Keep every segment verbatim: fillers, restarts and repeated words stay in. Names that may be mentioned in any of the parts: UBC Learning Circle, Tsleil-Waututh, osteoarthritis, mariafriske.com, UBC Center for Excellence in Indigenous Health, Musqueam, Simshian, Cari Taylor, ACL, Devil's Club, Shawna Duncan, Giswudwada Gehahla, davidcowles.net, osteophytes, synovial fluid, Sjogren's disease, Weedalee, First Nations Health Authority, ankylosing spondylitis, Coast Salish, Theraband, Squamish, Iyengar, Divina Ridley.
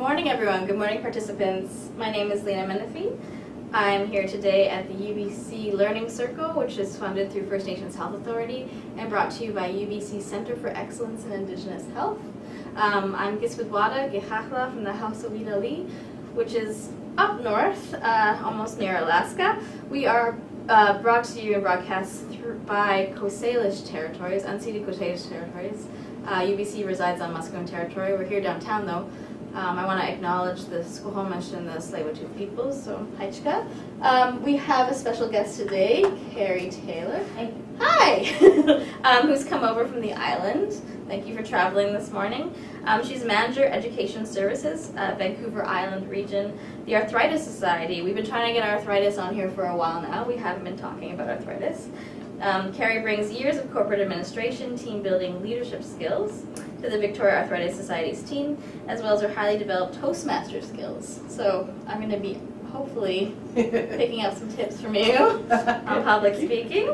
Good morning, everyone. Good morning, participants. My name is Lena Menifee. I'm here today at the U B C Learning Circle, which is funded through First Nations Health Authority and brought to you by U B C Center for Excellence in Indigenous Health. Um, I'm Giswudwada Gehahla from the House of Weedalee, which is up north, uh, almost near Alaska. We are uh, brought to you and broadcast through, by Coast Salish territories, unceded Coast Salish territories. Uh, U B C resides on Musqueam territory. We're here downtown, though. Um, I want to acknowledge the Squamish and the Tsleil-Waututh peoples, so hi Chika. Um, we have a special guest today, Cari Taylor. Hi. Hi! um, who's come over from the island. Thank you for traveling this morning. Um, she's Manager Education Services at Vancouver Island Region, the Arthritis Society. We've been trying to get arthritis on here for a while now. We haven't been talking about arthritis. Um, Cari brings years of corporate administration, team building, leadership skills to the Victoria Arthritis Society's team, as well as her highly developed Toastmaster skills. So I'm going to be hopefully picking up some tips from you on public speaking.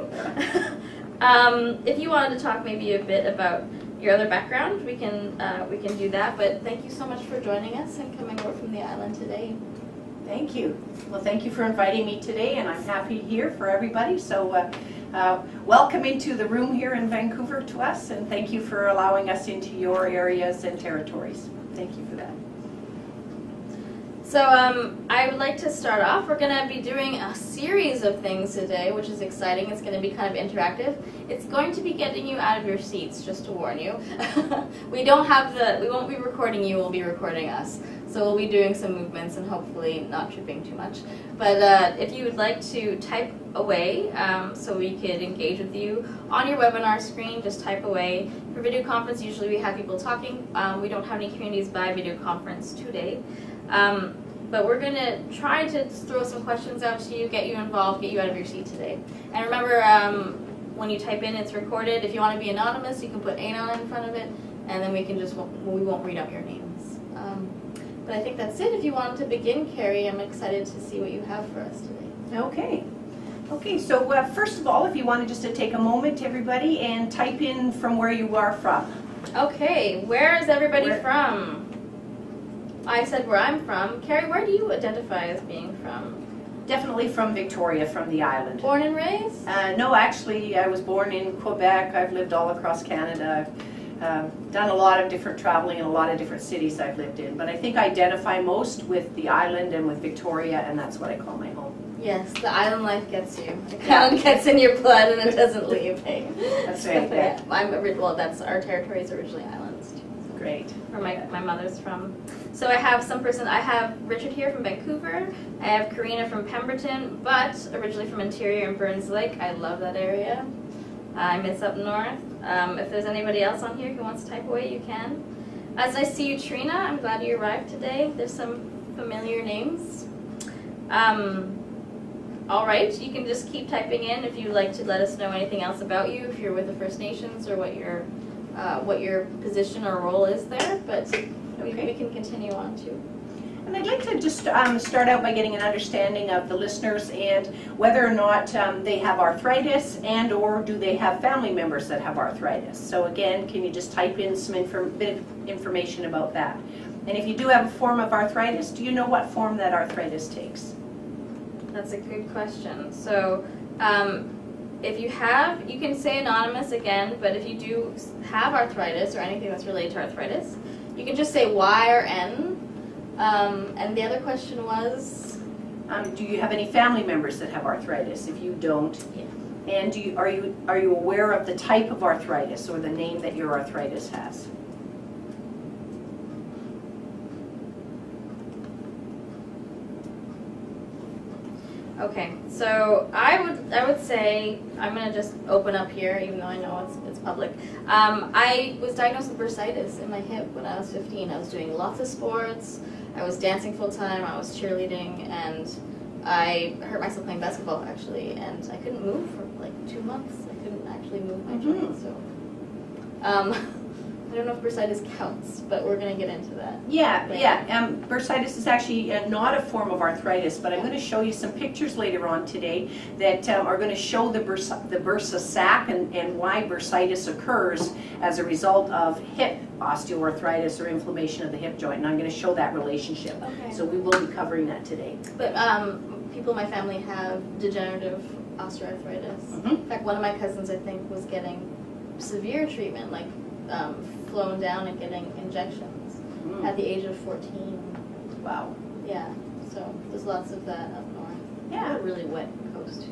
um, if you wanted to talk maybe a bit about your other background, we can uh, we can do that. But thank you so much for joining us and coming over from the island today. Thank you. Well, thank you for inviting me today, and I'm happy here for everybody. So. Uh, Uh, welcome into the room here in Vancouver to us, and thank you for allowing us into your areas and territories. Thank you for that. So um, I would like to start off. We're going to be doing a series of things today, which is exciting. It's going to be kind of interactive. It's going to be getting you out of your seats, just to warn you. we don't have the, we won't be recording you, we'll be recording us. So we'll be doing some movements and hopefully not tripping too much. But uh, if you would like to type away um, so we could engage with you on your webinar screen, just type away. For video conference, usually we have people talking. Um, we don't have any communities by video conference today. Um, but we're going to try to throw some questions out to you, get you involved, get you out of your seat today. And remember, um, when you type in, it's recorded. If you want to be anonymous, you can put anon in front of it, and then we can just, we won't read out your names. Um, But I think that's it. If you wanted to begin, Cari, I'm excited to see what you have for us today. Okay. Okay, so uh, first of all, if you wanted just to take a moment, everybody, and type in from where you are from. Okay, where is everybody where? from? I said where I'm from. Cari, where do you identify as being from? Definitely from Victoria, from the island. Born and raised? Uh, no, actually, I was born in Quebec. I've lived all across Canada. I've Uh, done a lot of different traveling in a lot of different cities I've lived in, but I think I identify most with the island and with Victoria, and that's what I call my home. Yes, the island life gets you. The island gets in your blood and it doesn't leave. Hey. That's right. Yeah. I'm well. That's our territory is originally islands too. So great. Where my my mother's from. So I have some person. I have Richard here from Vancouver. I have Karina from Pemberton, but originally from Interior and Burns Lake. I love that area. I miss up north. Um, if there's anybody else on here who wants to type away, you can. As I see you, Trina, I'm glad you arrived today. There's some familiar names. Um, all right, you can just keep typing in if you'd like to let us know anything else about you, if you're with the First Nations or what your uh, what your position or role is there. But we, okay. we can continue on too. And I'd like to just um, start out by getting an understanding of the listeners and whether or not um, they have arthritis and or do they have family members that have arthritis. So again, can you just type in some inform bit of information about that? And if you do have a form of arthritis, do you know what form that arthritis takes? That's a good question. So um, if you have, you can say anonymous again, but if you do have arthritis or anything that's related to arthritis, you can just say Y or N. Um, and the other question was? Um, do you have any family members that have arthritis? If you don't, yeah. and do you, are, you, are you aware of the type of arthritis or the name that your arthritis has? Okay, so I would I would say, I'm going to just open up here, even though I know it's, it's public. Um, I was diagnosed with bursitis in my hip when I was fifteen. I was doing lots of sports. I was dancing full time, I was cheerleading, and I hurt myself playing basketball actually, and I couldn't move for like two months. I couldn't actually move my joints. Mm-hmm. So um, I don't know if bursitis counts, but we're going to get into that. Yeah, later. yeah. Um, bursitis is actually uh, not a form of arthritis, but I'm going to show you some pictures later on today that um, are going to show the bursa, the bursa sac and, and why bursitis occurs as a result of hip osteoarthritis or inflammation of the hip joint, and I'm going to show that relationship. Okay. So we will be covering that today. But um, people in my family have degenerative osteoarthritis. Mm-hmm. In fact, one of my cousins, I think, was getting severe treatment, like um, flown down and getting injections mm. at the age of fourteen. Wow. Yeah, so there's lots of that up north. Yeah. Really wet coast.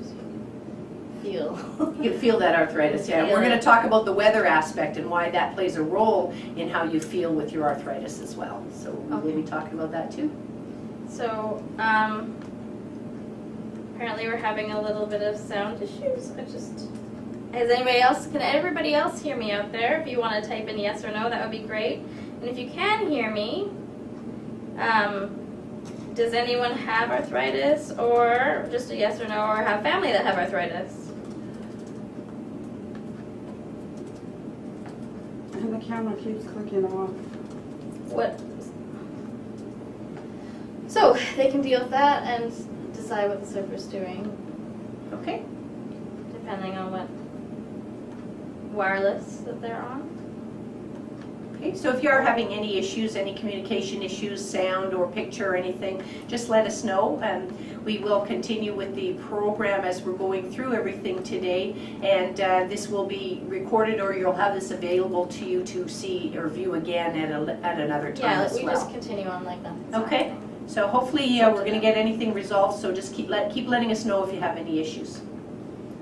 Feel. You feel that arthritis, yeah. We're going to talk about the weather aspect and why that plays a role in how you feel with your arthritis as well. So we'll okay. be talking about that too. So um, apparently we're having a little bit of sound issues. I just. Has anybody else? Can everybody else hear me out there? If you want to type in yes or no, that would be great. And if you can hear me, um, does anyone have arthritis, or just a yes or no, or have family that have arthritis? And the camera keeps clicking off. What? So they can deal with that and decide what the surfer's doing. Okay. Depending on what wireless that they're on. Okay, so if you are having any issues, any communication issues, sound or picture or anything, just let us know. Um, we will continue with the program as we're going through everything today, and uh, this will be recorded, or you'll have this available to you to see or view again at, a, at another time. Yeah, as we well. just continue on like that. Okay, so hopefully uh, we're going to get anything resolved, so just keep, let, keep letting us know if you have any issues.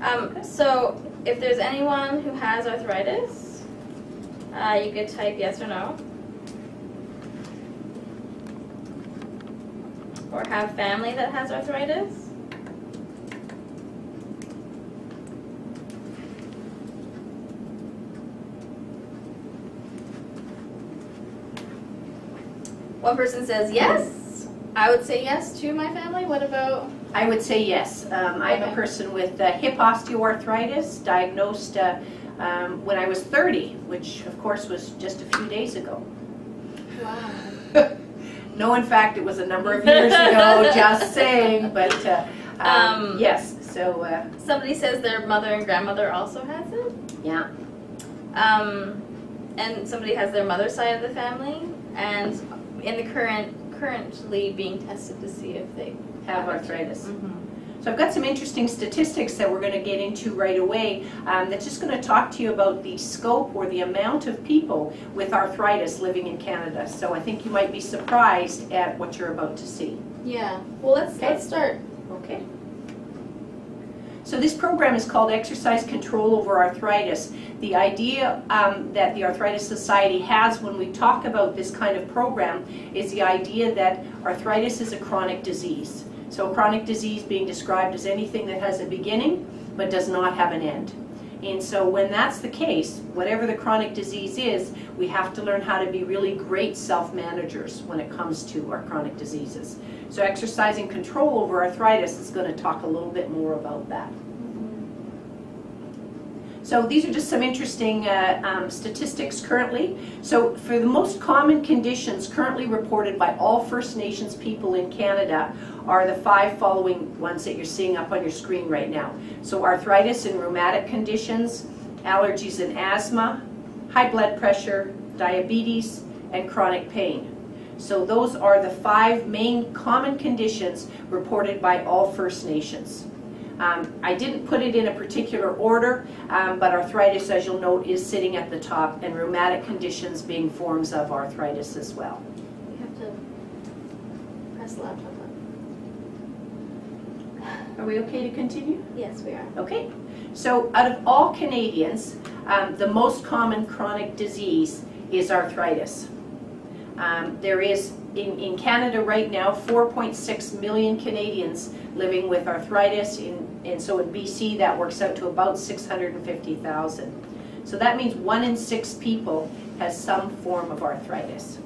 Um, so if there's anyone who has arthritis, uh, you could type yes or no, or have family that has arthritis. One person says yes. I would say yes to my family. What about? I would say yes. Um, I'm a person with uh, hip osteoarthritis, diagnosed uh, um, when I was thirty, which of course was just a few days ago. Wow. No, in fact, it was a number of years ago, just saying, but uh, um, um, yes. So uh, somebody says their mother and grandmother also has it? Yeah. Um, and somebody has their mother's side of the family, and in the current, currently being tested to see if they have arthritis. Mm-hmm. So I've got some interesting statistics that we're going to get into right away um, that's just going to talk to you about the scope or the amount of people with arthritis living in Canada. So I think you might be surprised at what you're about to see. Yeah. Well, let's, okay. let's start. Okay. So this program is called Exercise Control Over Arthritis. The idea um, that the Arthritis Society has when we talk about this kind of program is the idea that arthritis is a chronic disease. So chronic disease being described as anything that has a beginning but does not have an end. And so when that's the case, whatever the chronic disease is, we have to learn how to be really great self-managers when it comes to our chronic diseases. So exercising control over arthritis is going to talk a little bit more about that. Mm-hmm. So these are just some interesting uh, um, statistics currently. So for the most common conditions currently reported by all First Nations people in Canada are the five following ones that you're seeing up on your screen right now. So arthritis and rheumatic conditions, allergies and asthma, high blood pressure, diabetes, and chronic pain. So those are the five main common conditions reported by all First Nations. Um, I didn't put it in a particular order, um, but arthritis, as you'll note, is sitting at the top, and rheumatic conditions being forms of arthritis as well. You have to press the laptop up. Are we okay to continue? Yes, we are. Okay. So out of all Canadians, um, the most common chronic disease is arthritis. Um, there is, in, in Canada right now, four point six million Canadians living with arthritis, in, and so in B C that works out to about six hundred fifty thousand. So that means one in six people has some form of arthritis.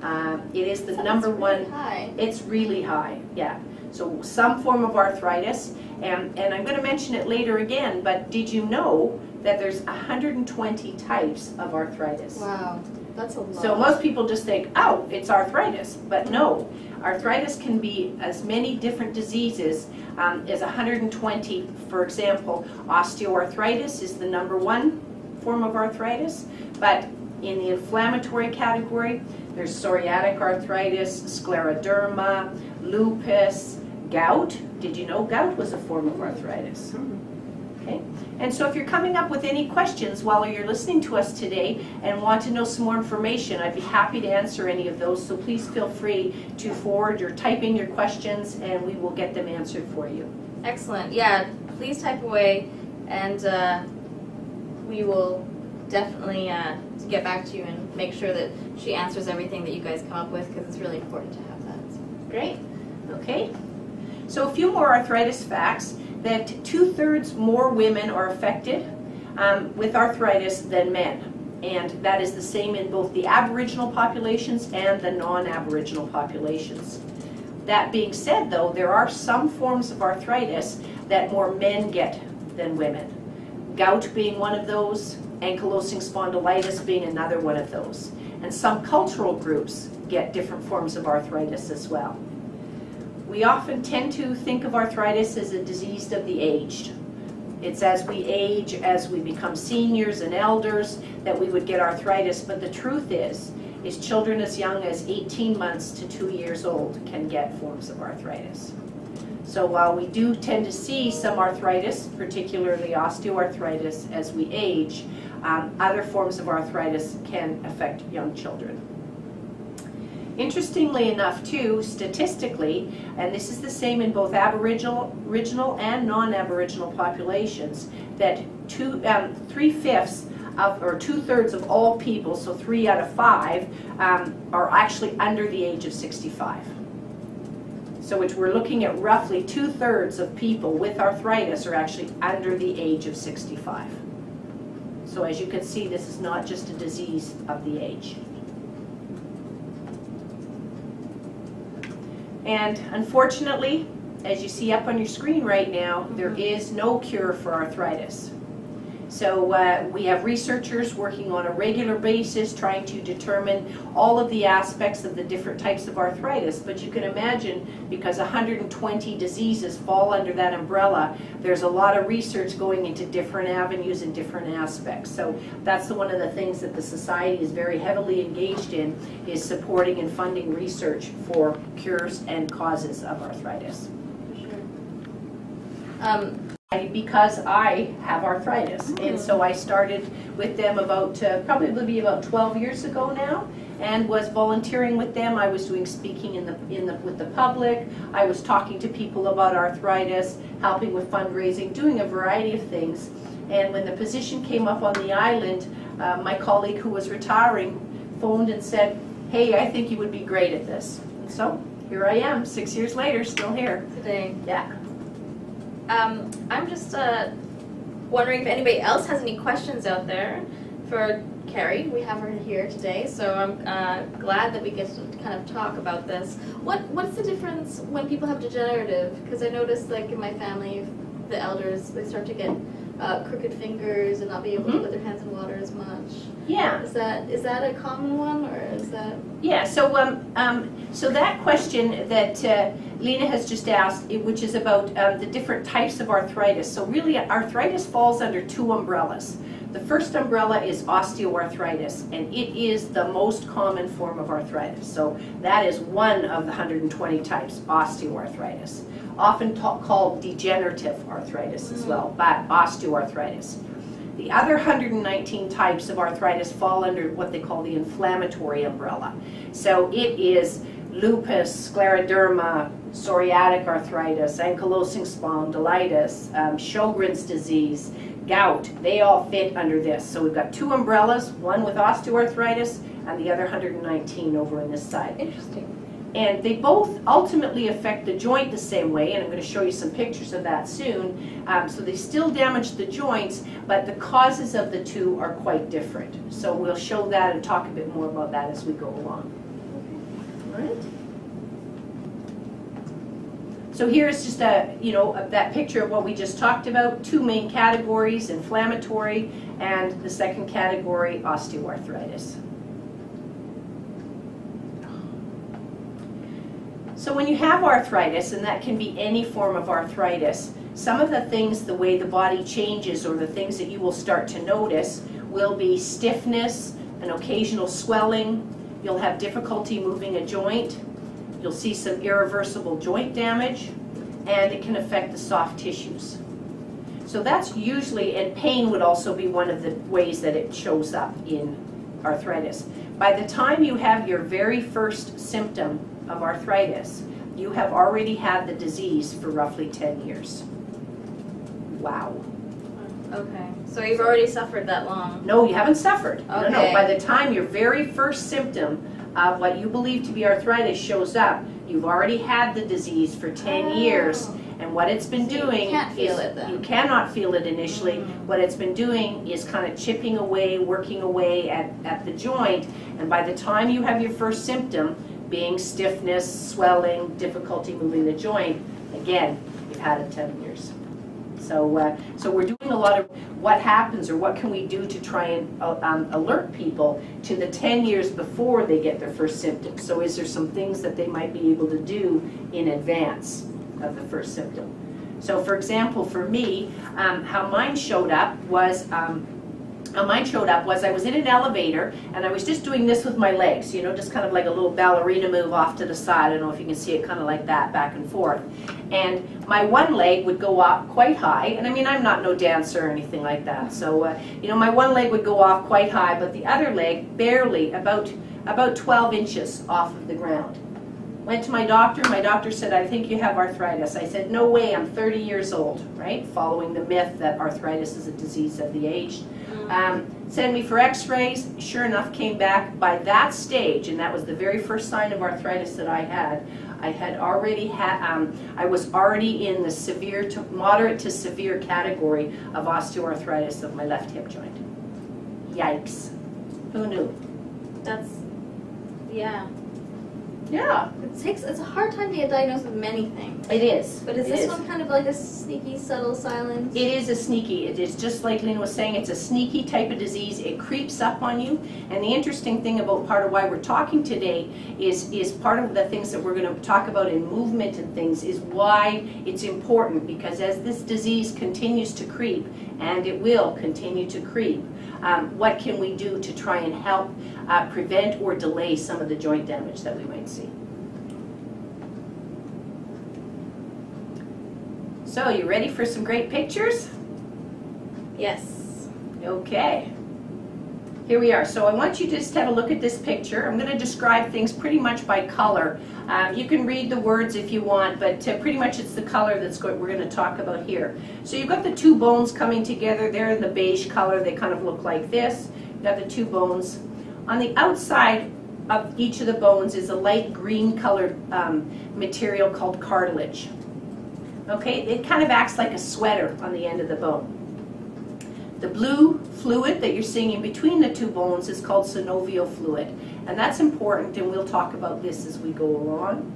Um, it is the so number it's really one, high. It's really high, yeah. So some form of arthritis, and, and I'm going to mention it later again, but did you know that there's one hundred twenty types of arthritis. Wow, that's a lot. So most people just think, oh, it's arthritis, but no. Arthritis can be as many different diseases um, as one hundred twenty. For example, osteoarthritis is the number one form of arthritis, but in the inflammatory category, there's psoriatic arthritis, scleroderma, lupus, gout. Did you know gout was a form of arthritis? Okay. And so if you're coming up with any questions while you're listening to us today and want to know some more information, I'd be happy to answer any of those. So please feel free to forward or type in your questions and we will get them answered for you. Excellent. Yeah, please type away and uh, we will definitely uh, get back to you and make sure that she answers everything that you guys come up with, because it's really important to have that. So. Great. Okay. So a few more arthritis facts. That two-thirds more women are affected um, with arthritis than men. And that is the same in both the Aboriginal populations and the non-Aboriginal populations. That being said, though, there are some forms of arthritis that more men get than women. Gout being one of those, ankylosing spondylitis being another one of those. And some cultural groups get different forms of arthritis as well. We often tend to think of arthritis as a disease of the aged. It's as we age, as we become seniors and elders, that we would get arthritis. But the truth is, is children as young as eighteen months to two years old can get forms of arthritis. So while we do tend to see some arthritis, particularly osteoarthritis, as we age, um, other forms of arthritis can affect young children. Interestingly enough, too, statistically, and this is the same in both Aboriginal, original and non-Aboriginal populations, that two, um, three-fifths of, or two-thirds of all people, so three out of five, um, are actually under the age of sixty-five. So which we're looking at roughly two-thirds of people with arthritis are actually under the age of sixty-five. So as you can see, this is not just a disease of the age. And unfortunately, as you see up on your screen right now, there is no cure for arthritis. So uh, we have researchers working on a regular basis trying to determine all of the aspects of the different types of arthritis. But you can imagine, because one hundred twenty diseases fall under that umbrella, there's a lot of research going into different avenues and different aspects. So that's one of the things that the society is very heavily engaged in, is supporting and funding research for cures and causes of arthritis. Sure. Um, because I have arthritis, and so I started with them about uh, probably be about twelve years ago now, and was volunteering with them. I was doing speaking in the in the with the public. I was talking to people about arthritis, helping with fundraising, doing a variety of things. And when the position came up on the island, uh, my colleague who was retiring phoned and said, "Hey, I think you would be great at this." And so here I am, six years later, still here today. Yeah. Um, I'm just uh, wondering if anybody else has any questions out there for Cari. We have her here today, so I'm uh, glad that we get to kind of talk about this. What What's the difference when people have degenerative? Because I noticed, like in my family, the elders, they start to get uh, crooked fingers and not be able mm-hmm. to put their hands in water as much. Yeah. Is that is that a common one, or is that? Yeah. So um um so that question that. Uh, Lena has just asked, which is about um, the different types of arthritis. So really, arthritis falls under two umbrellas. The first umbrella is osteoarthritis, and it is the most common form of arthritis. So that is one of the one hundred twenty types, osteoarthritis. Often called degenerative arthritis as well, but osteoarthritis. The other one hundred nineteen types of arthritis fall under what they call the inflammatory umbrella. So it is lupus, scleroderma, psoriatic arthritis, ankylosing spondylitis, um, Sjogren's disease, gout, they all fit under this. So we've got two umbrellas, one with osteoarthritis and the other one hundred nineteen over on this side. Interesting. And they both ultimately affect the joint the same way, and I'm going to show you some pictures of that soon. Um, so they still damage the joints, but the causes of the two are quite different. So we'll show that and talk a bit more about that as we go along. All right. So here's just a, you know, a, that picture of what we just talked about, two main categories, inflammatory, and the second category, osteoarthritis. So when you have arthritis, and that can be any form of arthritis, some of the things, the way the body changes, or the things that you will start to notice, will be stiffness, an occasional swelling, you'll have difficulty moving a joint, you'll see some irreversible joint damage, and it can affect the soft tissues. So that's usually, and pain would also be one of the ways that it shows up in arthritis. By the time you have your very first symptom of arthritis, you have already had the disease for roughly ten years. Wow. Okay, so you've already suffered that long? No, you haven't suffered. Okay. No, no, by the time your very first symptom of what you believe to be arthritis shows up, you've already had the disease for ten years, and what it's been doing, you can't feel it then. You cannot feel it initially. Mm-hmm. What it's been doing is kind of chipping away, working away at, at the joint, and by the time you have your first symptom, being stiffness, swelling, difficulty moving the joint, again, you've had it ten years. So, uh, so we're doing a lot of what happens or what can we do to try and uh, um, alert people to the ten years before they get their first symptom. So is there some things that they might be able to do in advance of the first symptom? So for example, for me, um, how mine showed up was, um, how mine showed up was I was in an elevator and I was just doing this with my legs, you know, just kind of like a little ballerina move off to the side. I don't know if you can see it, kind of like that, back and forth. And my one leg would go up quite high, and I mean, I'm not no dancer or anything like that, so uh, you know, my one leg would go off quite high, but the other leg barely, about about twelve inches off of the ground. Went to my doctor. My doctor said, I think you have arthritis. I said, no way, I'm thirty years old, right? Following the myth that arthritis is a disease of the aged. Um, sent me for x-rays, sure enough came back. By that stage, and that was the very first sign of arthritis that I had, I had already had, um, I was already in the severe to moderate to severe category of osteoarthritis of my left hip joint. Yikes. Who knew? That's, yeah. Yeah. It takes, it's a hard time to get diagnosed with many things. It is. But is it this is. one kind of like a sneaky, subtle silence? It is a sneaky. It is just like Lena was saying, it's a sneaky type of disease. It creeps up on you. And the interesting thing about part of why we're talking today is, is part of the things that we're going to talk about in movement and things is why it's important, because as this disease continues to creep, and it will continue to creep, um, what can we do to try and help uh, prevent or delay some of the joint damage that we might see? So, you ready for some great pictures? Yes. Okay. Here we are. So I want you to just have a look at this picture. I'm going to describe things pretty much by color. Um, you can read the words if you want, but uh, pretty much it's the color that's going, we're going to talk about here. So you've got the two bones coming together. They're in the beige color. They kind of look like this. You've got the two bones. On the outside of each of the bones is a light green colored um, material called cartilage. Okay, it kind of acts like a sweater on the end of the bone. The blue fluid that you're seeing in between the two bones is called synovial fluid, and that's important, and we'll talk about this as we go along.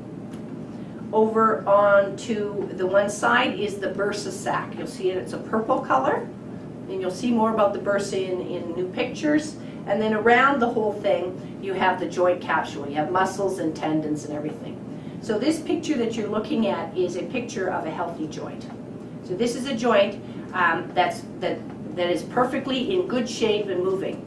Over on to the one side is the bursa sac. You'll see it, it's a purple color, and you'll see more about the bursa in, in new pictures. And then around the whole thing, you have the joint capsule. You have muscles and tendons and everything. So this picture that you're looking at is a picture of a healthy joint. So this is a joint um, that's that. that is perfectly in good shape and moving.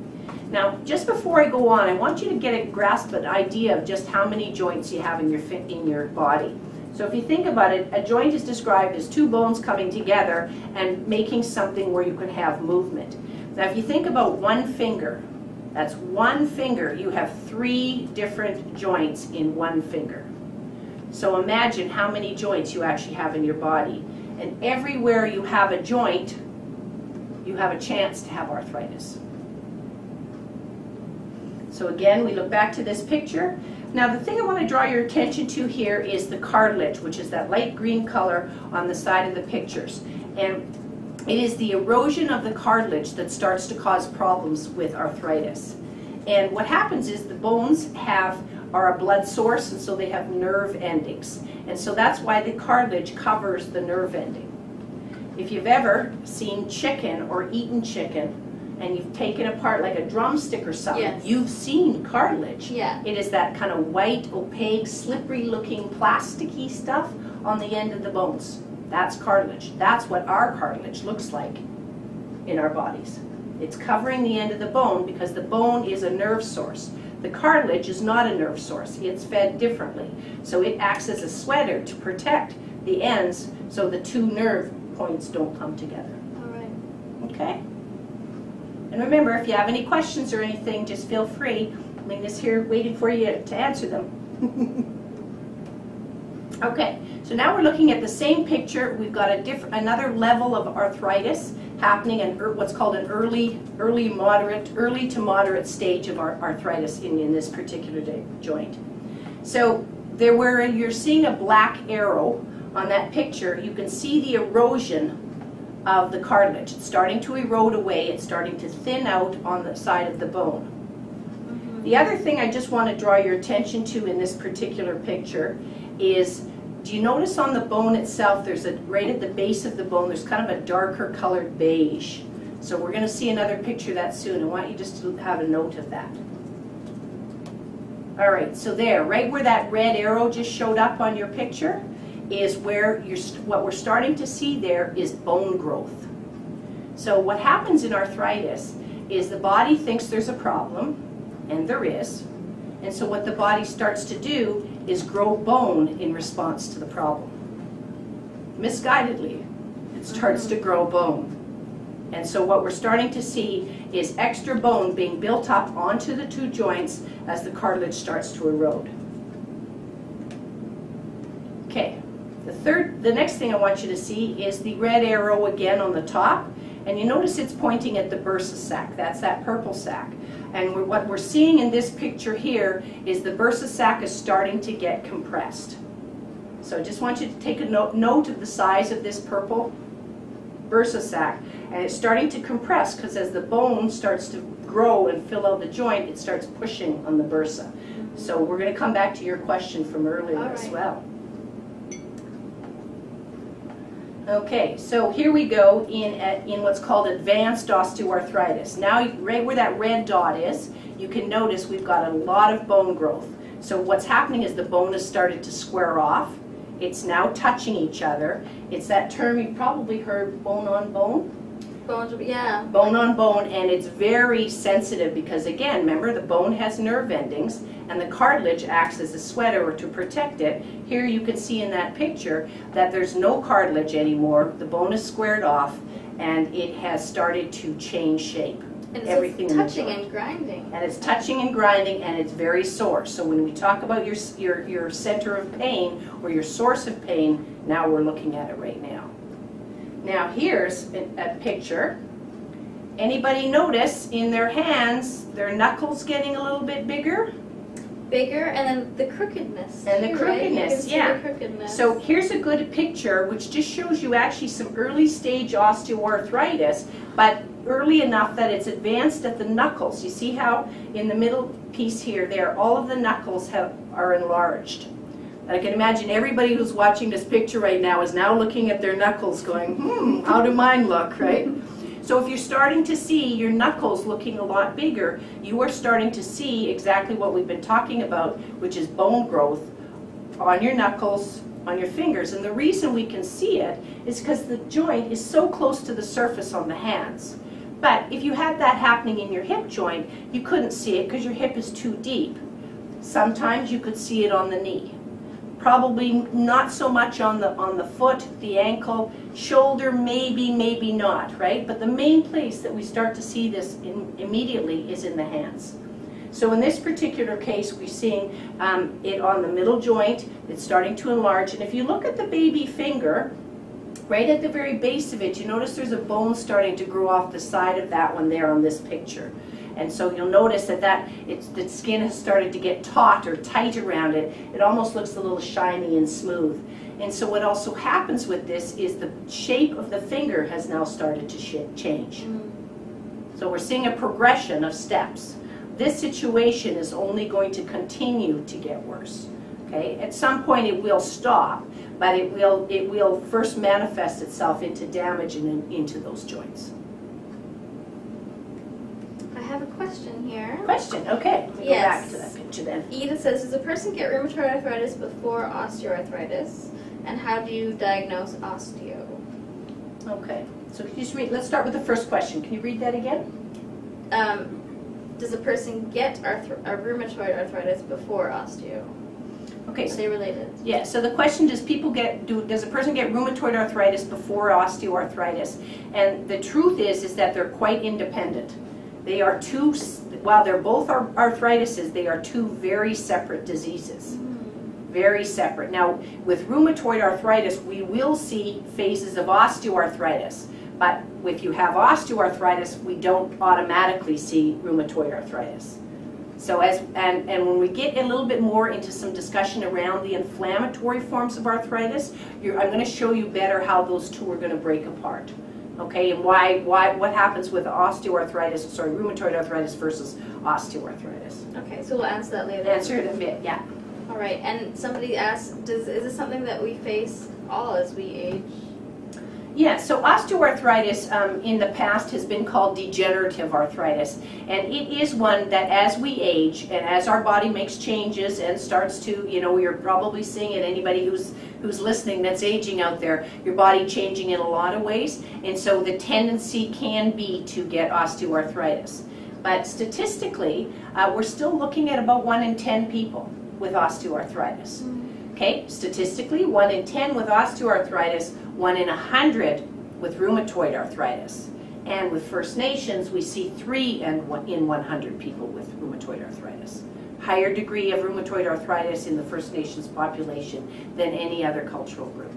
Now, just before I go on, I want you to get a grasp, an idea of just how many joints you have in your, in your body. So if you think about it, a joint is described as two bones coming together and making something where you can have movement. Now, if you think about one finger, that's one finger, you have three different joints in one finger. So imagine how many joints you actually have in your body. And everywhere you have a joint, you have a chance to have arthritis. So again, we look back to this picture. Now the thing I want to draw your attention to here is the cartilage, which is that light green color on the side of the pictures. And it is the erosion of the cartilage that starts to cause problems with arthritis. And what happens is the bones have are a blood source, and so they have nerve endings. And so that's why the cartilage covers the nerve ending. If you've ever seen chicken or eaten chicken, and you've taken apart like a drumstick or something, yes. you've seen cartilage. Yeah. It is that kind of white, opaque, slippery-looking, plasticky stuff on the end of the bones. That's cartilage. That's what our cartilage looks like in our bodies. It's covering the end of the bone because the bone is a nerve source. The cartilage is not a nerve source. It's fed differently. So it acts as a sweater to protect the ends so the two nerve points don't come together. All right. Okay? And remember, if you have any questions or anything, just feel free. Lena's here waiting for you to answer them. Okay, so now we're looking at the same picture. We've got a diff another level of arthritis happening in er what's called an early, early moderate, early to moderate stage of our arthritis in, in this particular joint. So there, where you're seeing a black arrow on that picture, you can see the erosion of the cartilage. It's starting to erode away. It's starting to thin out on the side of the bone. Mm-hmm. The other thing I just want to draw your attention to in this particular picture is, do you notice on the bone itself, there's a, right at the base of the bone, there's kind of a darker colored beige. So we're going to see another picture of that soon. I want you just to have a note of that. All right, so there, right where that red arrow just showed up on your picture, is where you're, what we're starting to see there is bone growth. So what happens in arthritis is the body thinks there's a problem, and there is. And so what the body starts to do is grow bone in response to the problem. Misguidedly, it starts to grow bone. And so what we're starting to see is extra bone being built up onto the two joints as the cartilage starts to erode. Okay, the third, the next thing I want you to see is the red arrow again on the top. And you notice it's pointing at the bursa sac. That's that purple sac. And we're, what we're seeing in this picture here is the bursa sac is starting to get compressed. So I just want you to take a note, note of the size of this purple bursa sac. And it's starting to compress because as the bone starts to grow and fill out the joint, it starts pushing on the bursa. Mm-hmm. So we're going to come back to your question from earlier All right. as well. Okay, so here we go in, at, in what's called advanced osteoarthritis. Now, right where that red dot is, you can notice we've got a lot of bone growth. So what's happening is the bone has started to square off. It's now touching each other. It's that term you probably heard, bone on bone. Bone, yeah. Bone on bone, and it's very sensitive because, again, remember the bone has nerve endings and the cartilage acts as a sweater to protect it. Here you can see in that picture that there's no cartilage anymore. The bone is squared off and it has started to change shape. And everything it's touching and grinding. And it's touching and grinding, and it's very sore. So when we talk about your, your, your center of pain or your source of pain, now we're looking at it right now. Now here's a picture. Anybody notice in their hands, their knuckles getting a little bit bigger? Bigger, and then the crookedness. And the crookedness, right? yeah. The crookedness. So here's a good picture which just shows you actually some early stage osteoarthritis, but early enough that it's advanced at the knuckles. You see how in the middle piece here, there, all of the knuckles have, are enlarged. I can imagine everybody who's watching this picture right now is now looking at their knuckles going, hmm, how do mine look, right? So if you're starting to see your knuckles looking a lot bigger, you are starting to see exactly what we've been talking about, which is bone growth on your knuckles, on your fingers. And the reason we can see it is because the joint is so close to the surface on the hands. But if you had that happening in your hip joint, you couldn't see it because your hip is too deep. Sometimes you could see it on the knee. Probably not so much on the on the foot, the ankle, shoulder, maybe, maybe not, right? But the main place that we start to see this in, immediately is in the hands. So in this particular case, we're seeing um, it on the middle joint. It's starting to enlarge. And if you look at the baby finger, right at the very base of it, you notice there's a bone starting to grow off the side of that one there on this picture. And so you'll notice that, that it's, the skin has started to get taut or tight around it. It almost looks a little shiny and smooth. And so what also happens with this is the shape of the finger has now started to sh change. Mm-hmm. So we're seeing a progression of steps. this situation is only going to continue to get worse. Okay? At some point it will stop, but it will, it will first manifest itself into damage and in, into those joints. I have a question here. Question, okay. Let me yes. go back to that picture then. Edith says, does a person get rheumatoid arthritis before osteoarthritis? And how do you diagnose osteo? Okay, so can you just read, let's start with the first question. Can you read that again? Um, does a person get arth or rheumatoid arthritis before osteo? Okay, so are they related? Yeah, so the question does people get, do, does a person get rheumatoid arthritis before osteoarthritis? And the truth is, is that they're quite independent. They are two, while they're both arthritises, they are two very separate diseases. Very separate. Now, with rheumatoid arthritis, we will see phases of osteoarthritis, but if you have osteoarthritis, we don't automatically see rheumatoid arthritis. So as, and, and when we get a little bit more into some discussion around the inflammatory forms of arthritis, you're, I'm going to show you better how those two are going to break apart. Okay, and why, why, what happens with osteoarthritis, sorry, rheumatoid arthritis versus osteoarthritis. Okay, so we'll answer that later. Answer it in a bit, yeah. All right, and somebody asked, does, is this something that we face all as we age? Yeah, so osteoarthritis um, in the past has been called degenerative arthritis, and it is one that as we age and as our body makes changes and starts to, you know, you're probably seeing it, anybody who's who's listening that's aging out there, your body changing in a lot of ways, and so the tendency can be to get osteoarthritis. But statistically, uh, we're still looking at about one in ten people with osteoarthritis. Okay, statistically, one in ten with osteoarthritis, one in one hundred with rheumatoid arthritis. And with First Nations, we see three in one hundred people with rheumatoid arthritis. Higher degree of rheumatoid arthritis in the First Nations population than any other cultural group.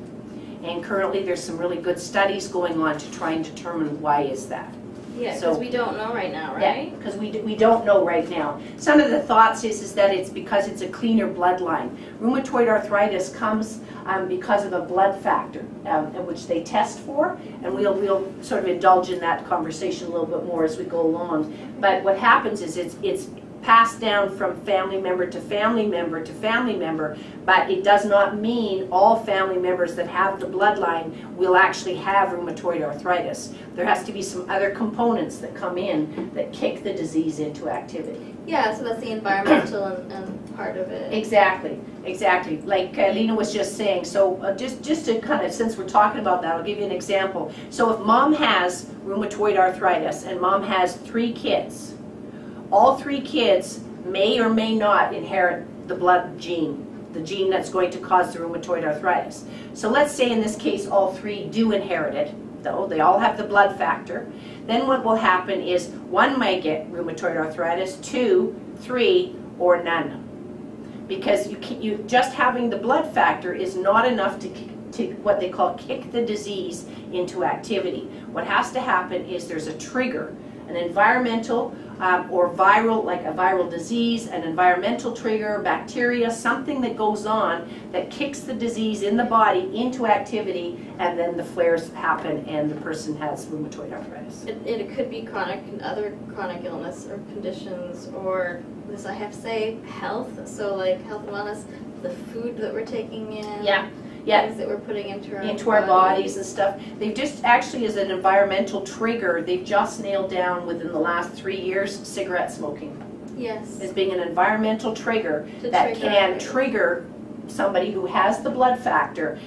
And currently there's some really good studies going on to try and determine why is that. Yeah, because so, we don't know right now, right? Yeah, because we, do, we don't know right now. Some of the thoughts is, is that it's because it's a cleaner bloodline. Rheumatoid arthritis comes um, because of a blood factor, um, in which they test for, and we'll, we'll sort of indulge in that conversation a little bit more as we go along. But what happens is it's, it's passed down from family member to family member to family member, but it does not mean all family members that have the bloodline will actually have rheumatoid arthritis. There has to be some other components that come in that kick the disease into activity. Yeah, so that's the environmental and, and part of it. Exactly, exactly. Like uh, Lena was just saying, so uh, just, just to kind of, since we're talking about that, I'll give you an example. So if mom has rheumatoid arthritis and mom has three kids, all three kids may or may not inherit the blood gene, the gene that's going to cause the rheumatoid arthritis. So let's say in this case all three do inherit it, though they all have the blood factor. Then what will happen is one might get rheumatoid arthritis, two, three, or none. Because you, can, you just having the blood factor is not enough to to what they call kick the disease into activity. What has to happen is there's a trigger, an environmental Um, or viral, like a viral disease, an environmental trigger, bacteria, something that goes on that kicks the disease in the body into activity, and then the flares happen and the person has rheumatoid arthritis. It, it could be chronic and other chronic illness or conditions, or this I have to say, health, so like health and wellness, the food that we're taking in. Yeah. Yeah, things that we're putting into our, into our bodies and stuff. They've just actually, as an environmental trigger, they've just nailed down within the last three years cigarette smoking. Yes, as being an environmental trigger to that trigger can trigger somebody who has the blood factor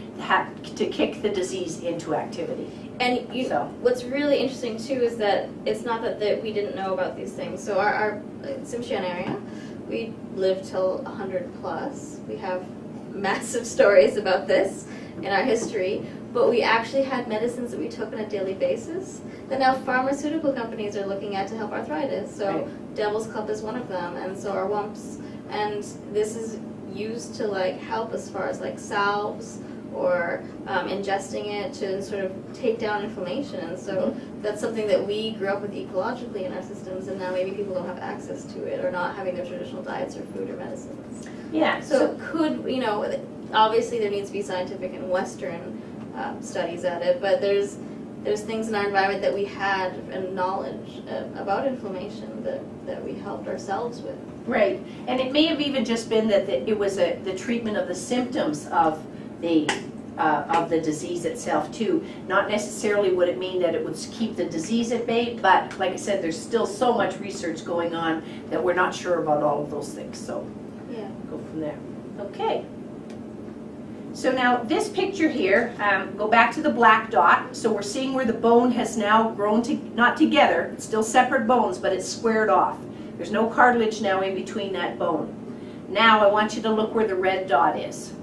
to kick the disease into activity. And you, so. What's really interesting too is that it's not that, that we didn't know about these things. So our, our Simshian area, we live till one hundred plus. We have massive stories about this in our history, but we actually had medicines that we took on a daily basis that now pharmaceutical companies are looking at to help arthritis. So right. Devil's Club is one of them, and so are Wumps, and this is used to like help as far as like salves or um, ingesting it to sort of take down inflammation. And so mm-hmm. that's something that we grew up with ecologically in our systems, and now maybe people don't have access to it or not having their traditional diets or food or medicines. Yeah. So, so it could, you know, obviously there needs to be scientific and Western um, studies at it, but there's there's things in our environment that we had and knowledge about inflammation that, that we helped ourselves with. Right, and it may have even just been that the, it was a, the treatment of the symptoms of the uh, of the disease itself too. Not necessarily would it mean that it would keep the disease at bay, but like I said, there's still so much research going on that we're not sure about all of those things. So yeah, go from there. Okay. So now this picture here, um, go back to the black dot. So we're seeing where the bone has now grown to, not together, it's still separate bones, but it's squared off. There's no cartilage now in between that bone. Now I want you to look where the red dot is.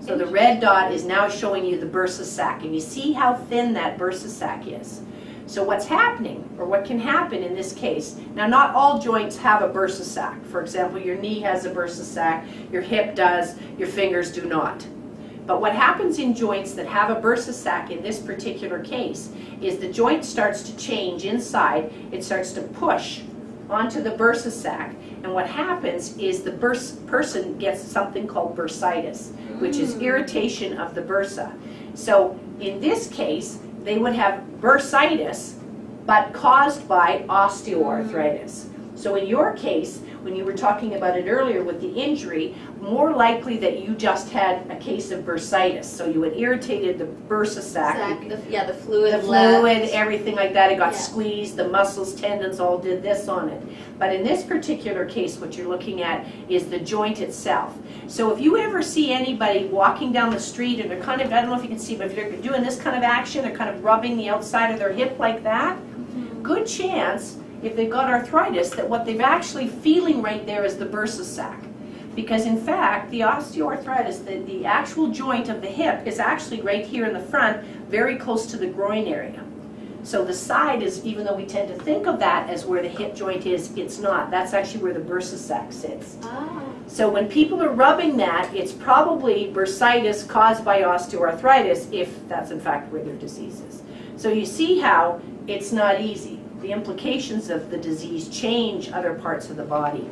So the red dot is now showing you the bursa sac, and you see how thin that bursa sac is. So what's happening, or what can happen in this case, now not all joints have a bursa sac. For example, your knee has a bursa sac, your hip does, your fingers do not. But what happens in joints that have a bursa sac in this particular case is the joint starts to change inside, it starts to push onto the bursa sac, and what happens is the person gets something called bursitis, which is irritation of the bursa. So in this case, they would have bursitis, but caused by osteoarthritis. So in your case, when you were talking about it earlier with the injury, more likely that you just had a case of bursitis. So you had irritated the bursa sac. Exactly. The, yeah, the fluid. The fluid, left. Everything like that. It got yeah. squeezed. The muscles, tendons all did this on it. But in this particular case, what you're looking at is the joint itself. So if you ever see anybody walking down the street and they're kind of, I don't know if you can see, but if they're doing this kind of action, they're kind of rubbing the outside of their hip like that, mm-hmm. good chance, if they've got arthritis, that what they're actually feeling right there is the bursa sac. Because in fact, the osteoarthritis, the, the actual joint of the hip is actually right here in the front, very close to the groin area. So the side is, even though we tend to think of that as where the hip joint is, it's not. That's actually where the bursa sac sits. Ah. So when people are rubbing that, it's probably bursitis caused by osteoarthritis, if that's in fact where their disease is. So you see how it's not easy. The implications of the disease change other parts of the body.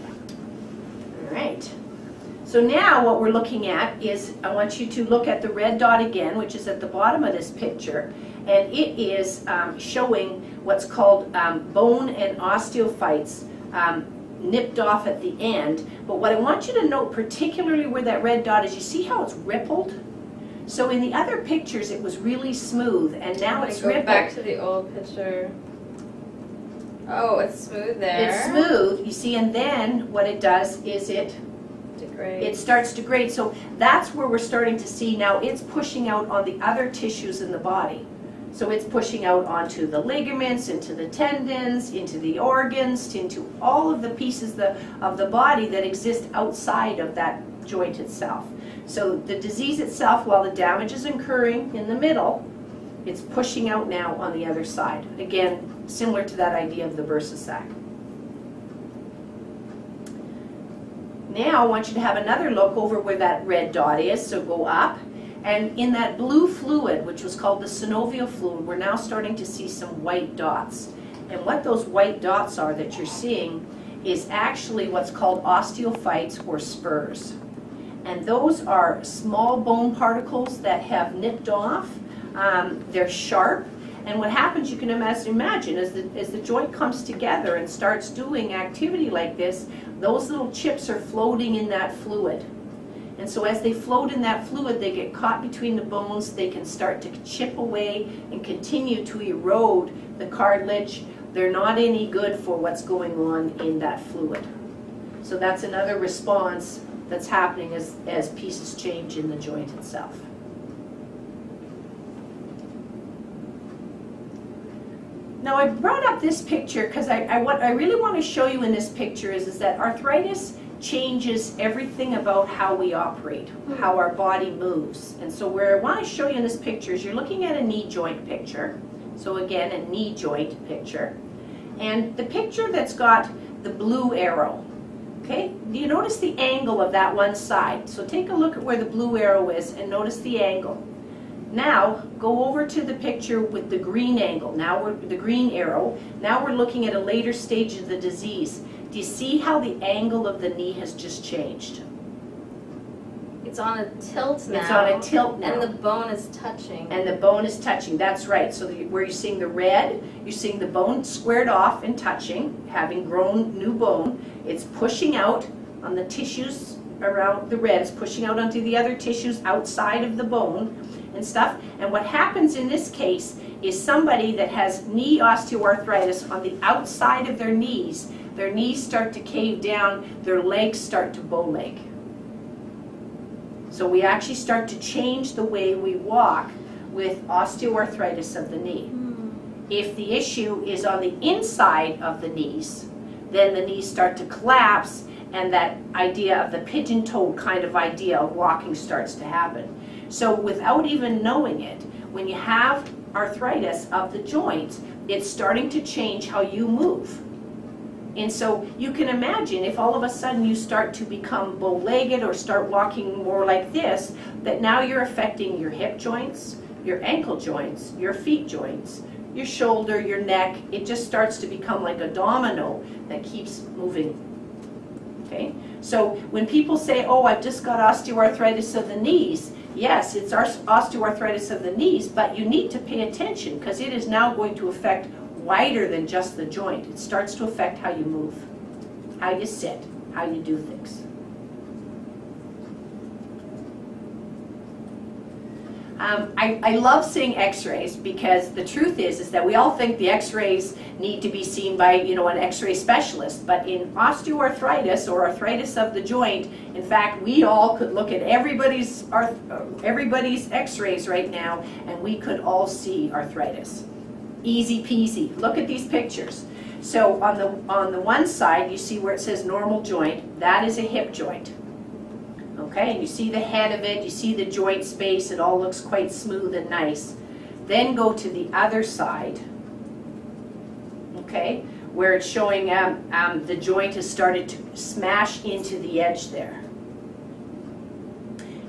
All right. So now what we're looking at is, I want you to look at the red dot again, which is at the bottom of this picture, and it is um, showing what's called um, bone and osteophytes um, nipped off at the end. But what I want you to note particularly where that red dot is, you see how it's rippled? So in the other pictures, it was really smooth, and now it's rippled. Back to the old picture. Oh, it's smooth there. It's smooth, you see, and then what it does is it degrades. It starts to degrade. So that's where we're starting to see now it's pushing out on the other tissues in the body. So it's pushing out onto the ligaments, into the tendons, into the organs, into all of the pieces the, of the body that exist outside of that joint itself. So the disease itself, while the damage is occurring in the middle, it's pushing out now on the other side. Again, similar to that idea of the bursa sac. Now I want you to have another look over where that red dot is, so go up. And in that blue fluid, which was called the synovial fluid, we're now starting to see some white dots. And what those white dots are that you're seeing is actually what's called osteophytes or spurs. And those are small bone particles that have nipped off. Um, they're sharp. And what happens, you can imagine, as the, as the joint comes together and starts doing activity like this, those little chips are floating in that fluid. And so as they float in that fluid, they get caught between the bones. They can start to chip away and continue to erode the cartilage. They're not any good for what's going on in that fluid. So that's another response that's happening as, as pieces change in the joint itself. Now I brought up this picture because I, I, what I really want to show you in this picture is, is that arthritis changes everything about how we operate, how our body moves. And so where I want to show you in this picture is you're looking at a knee joint picture. So again, a knee joint picture. And the picture that's got the blue arrow, okay, you notice the angle of that one side. So take a look at where the blue arrow is and notice the angle. Now go over to the picture with the green angle. Now we're the green arrow. Now we're looking at a later stage of the disease. Do you see how the angle of the knee has just changed? It's on a tilt now. It's on a tilt now. And the bone is touching. And the bone is touching, that's right. So the, where you're seeing the red, you're seeing the bone squared off and touching, having grown new bone. It's pushing out on the tissues around the red. It's pushing out onto the other tissues outside of the bone and stuff. And what happens in this case is somebody that has knee osteoarthritis on the outside of their knees, their knees start to cave down, their legs start to bow leg. So we actually start to change the way we walk with osteoarthritis of the knee. Mm-hmm. If the issue is on the inside of the knees, then the knees start to collapse and that idea of the pigeon-toed kind of idea of walking starts to happen. So without even knowing it, when you have arthritis of the joints, it's starting to change how you move. And so you can imagine if all of a sudden you start to become bow-legged or start walking more like this, that now you're affecting your hip joints, your ankle joints, your feet joints, your shoulder, your neck. It just starts to become like a domino that keeps moving. Okay? So when people say, oh, I've just got osteoarthritis of the knees, yes, it's osteoarthritis of the knees, but you need to pay attention because it is now going to affect wider than just the joint. It starts to affect how you move, how you sit, how you do things. Um, I, I love seeing x-rays because the truth is is that we all think the x-rays need to be seen by, you know, an x-ray specialist, but in osteoarthritis or arthritis of the joint, in fact, we all could look at everybody's, everybody's x-rays right now and we could all see arthritis. Easy peasy. Look at these pictures. So on the, on the one side, you see where it says normal joint. That is a hip joint. Okay, and you see the head of it, you see the joint space, it all looks quite smooth and nice. Then go to the other side, okay, where it's showing um, um, the joint has started to smash into the edge there.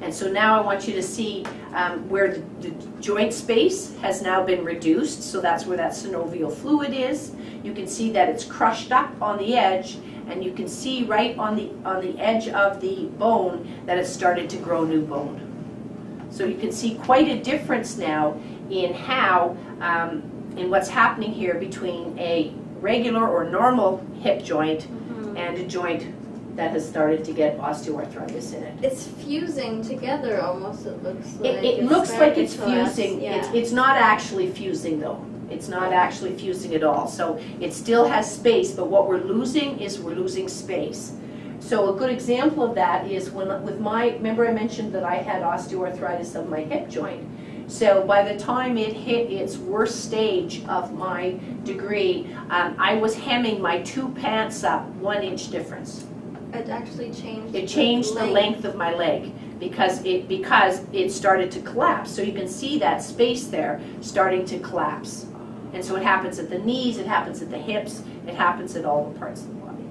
And so now I want you to see um, where the, the joint space has now been reduced, so that's where that synovial fluid is. You can see that it's crushed up on the edge, and you can see right on the, on the edge of the bone that it started to grow new bone. So you can see quite a difference now in how, um, in what's happening here between a regular or normal hip joint mm-hmm. and a joint that has started to get osteoarthritis in it. It's fusing together almost, it looks like. It, it looks like it's fusing. Yeah. It's, it's not actually fusing though. It's not actually fusing at all. So it still has space, but what we're losing is we're losing space. So a good example of that is when with my, remember I mentioned that I had osteoarthritis of my hip joint. So by the time it hit its worst stage of my degree, um, I was hemming my two pants up one inch difference. It actually changed. It changed the length of my leg because it because it started to collapse. So you can see that space there starting to collapse. And so it happens at the knees, it happens at the hips, it happens at all the parts of the body.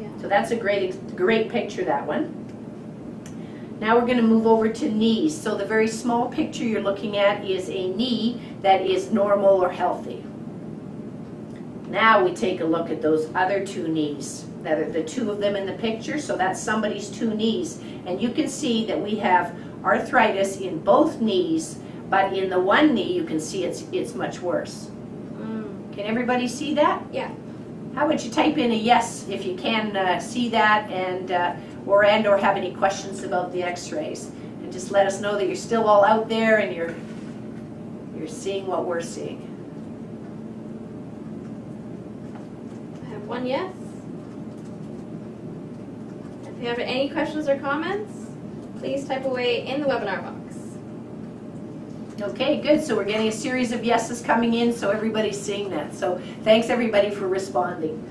Yeah. So that's a great, great picture, that one. Now we're going to move over to knees. So the very small picture you're looking at is a knee that is normal or healthy. Now we take a look at those other two knees. That are the two of them in the picture, so that's somebody's two knees. And you can see that we have arthritis in both knees, but in the one knee you can see it's, it's much worse. Mm. Can everybody see that? Yeah. How about you type in a yes if you can uh, see that and uh, or and or have any questions about the x-rays. And just let us know that you're still all out there and you're you're seeing what we're seeing. I have one yes. If you have any questions or comments, please type away in the webinar box. Okay, good. So we're getting a series of yeses coming in, so everybody's seeing that. So thanks everybody for responding.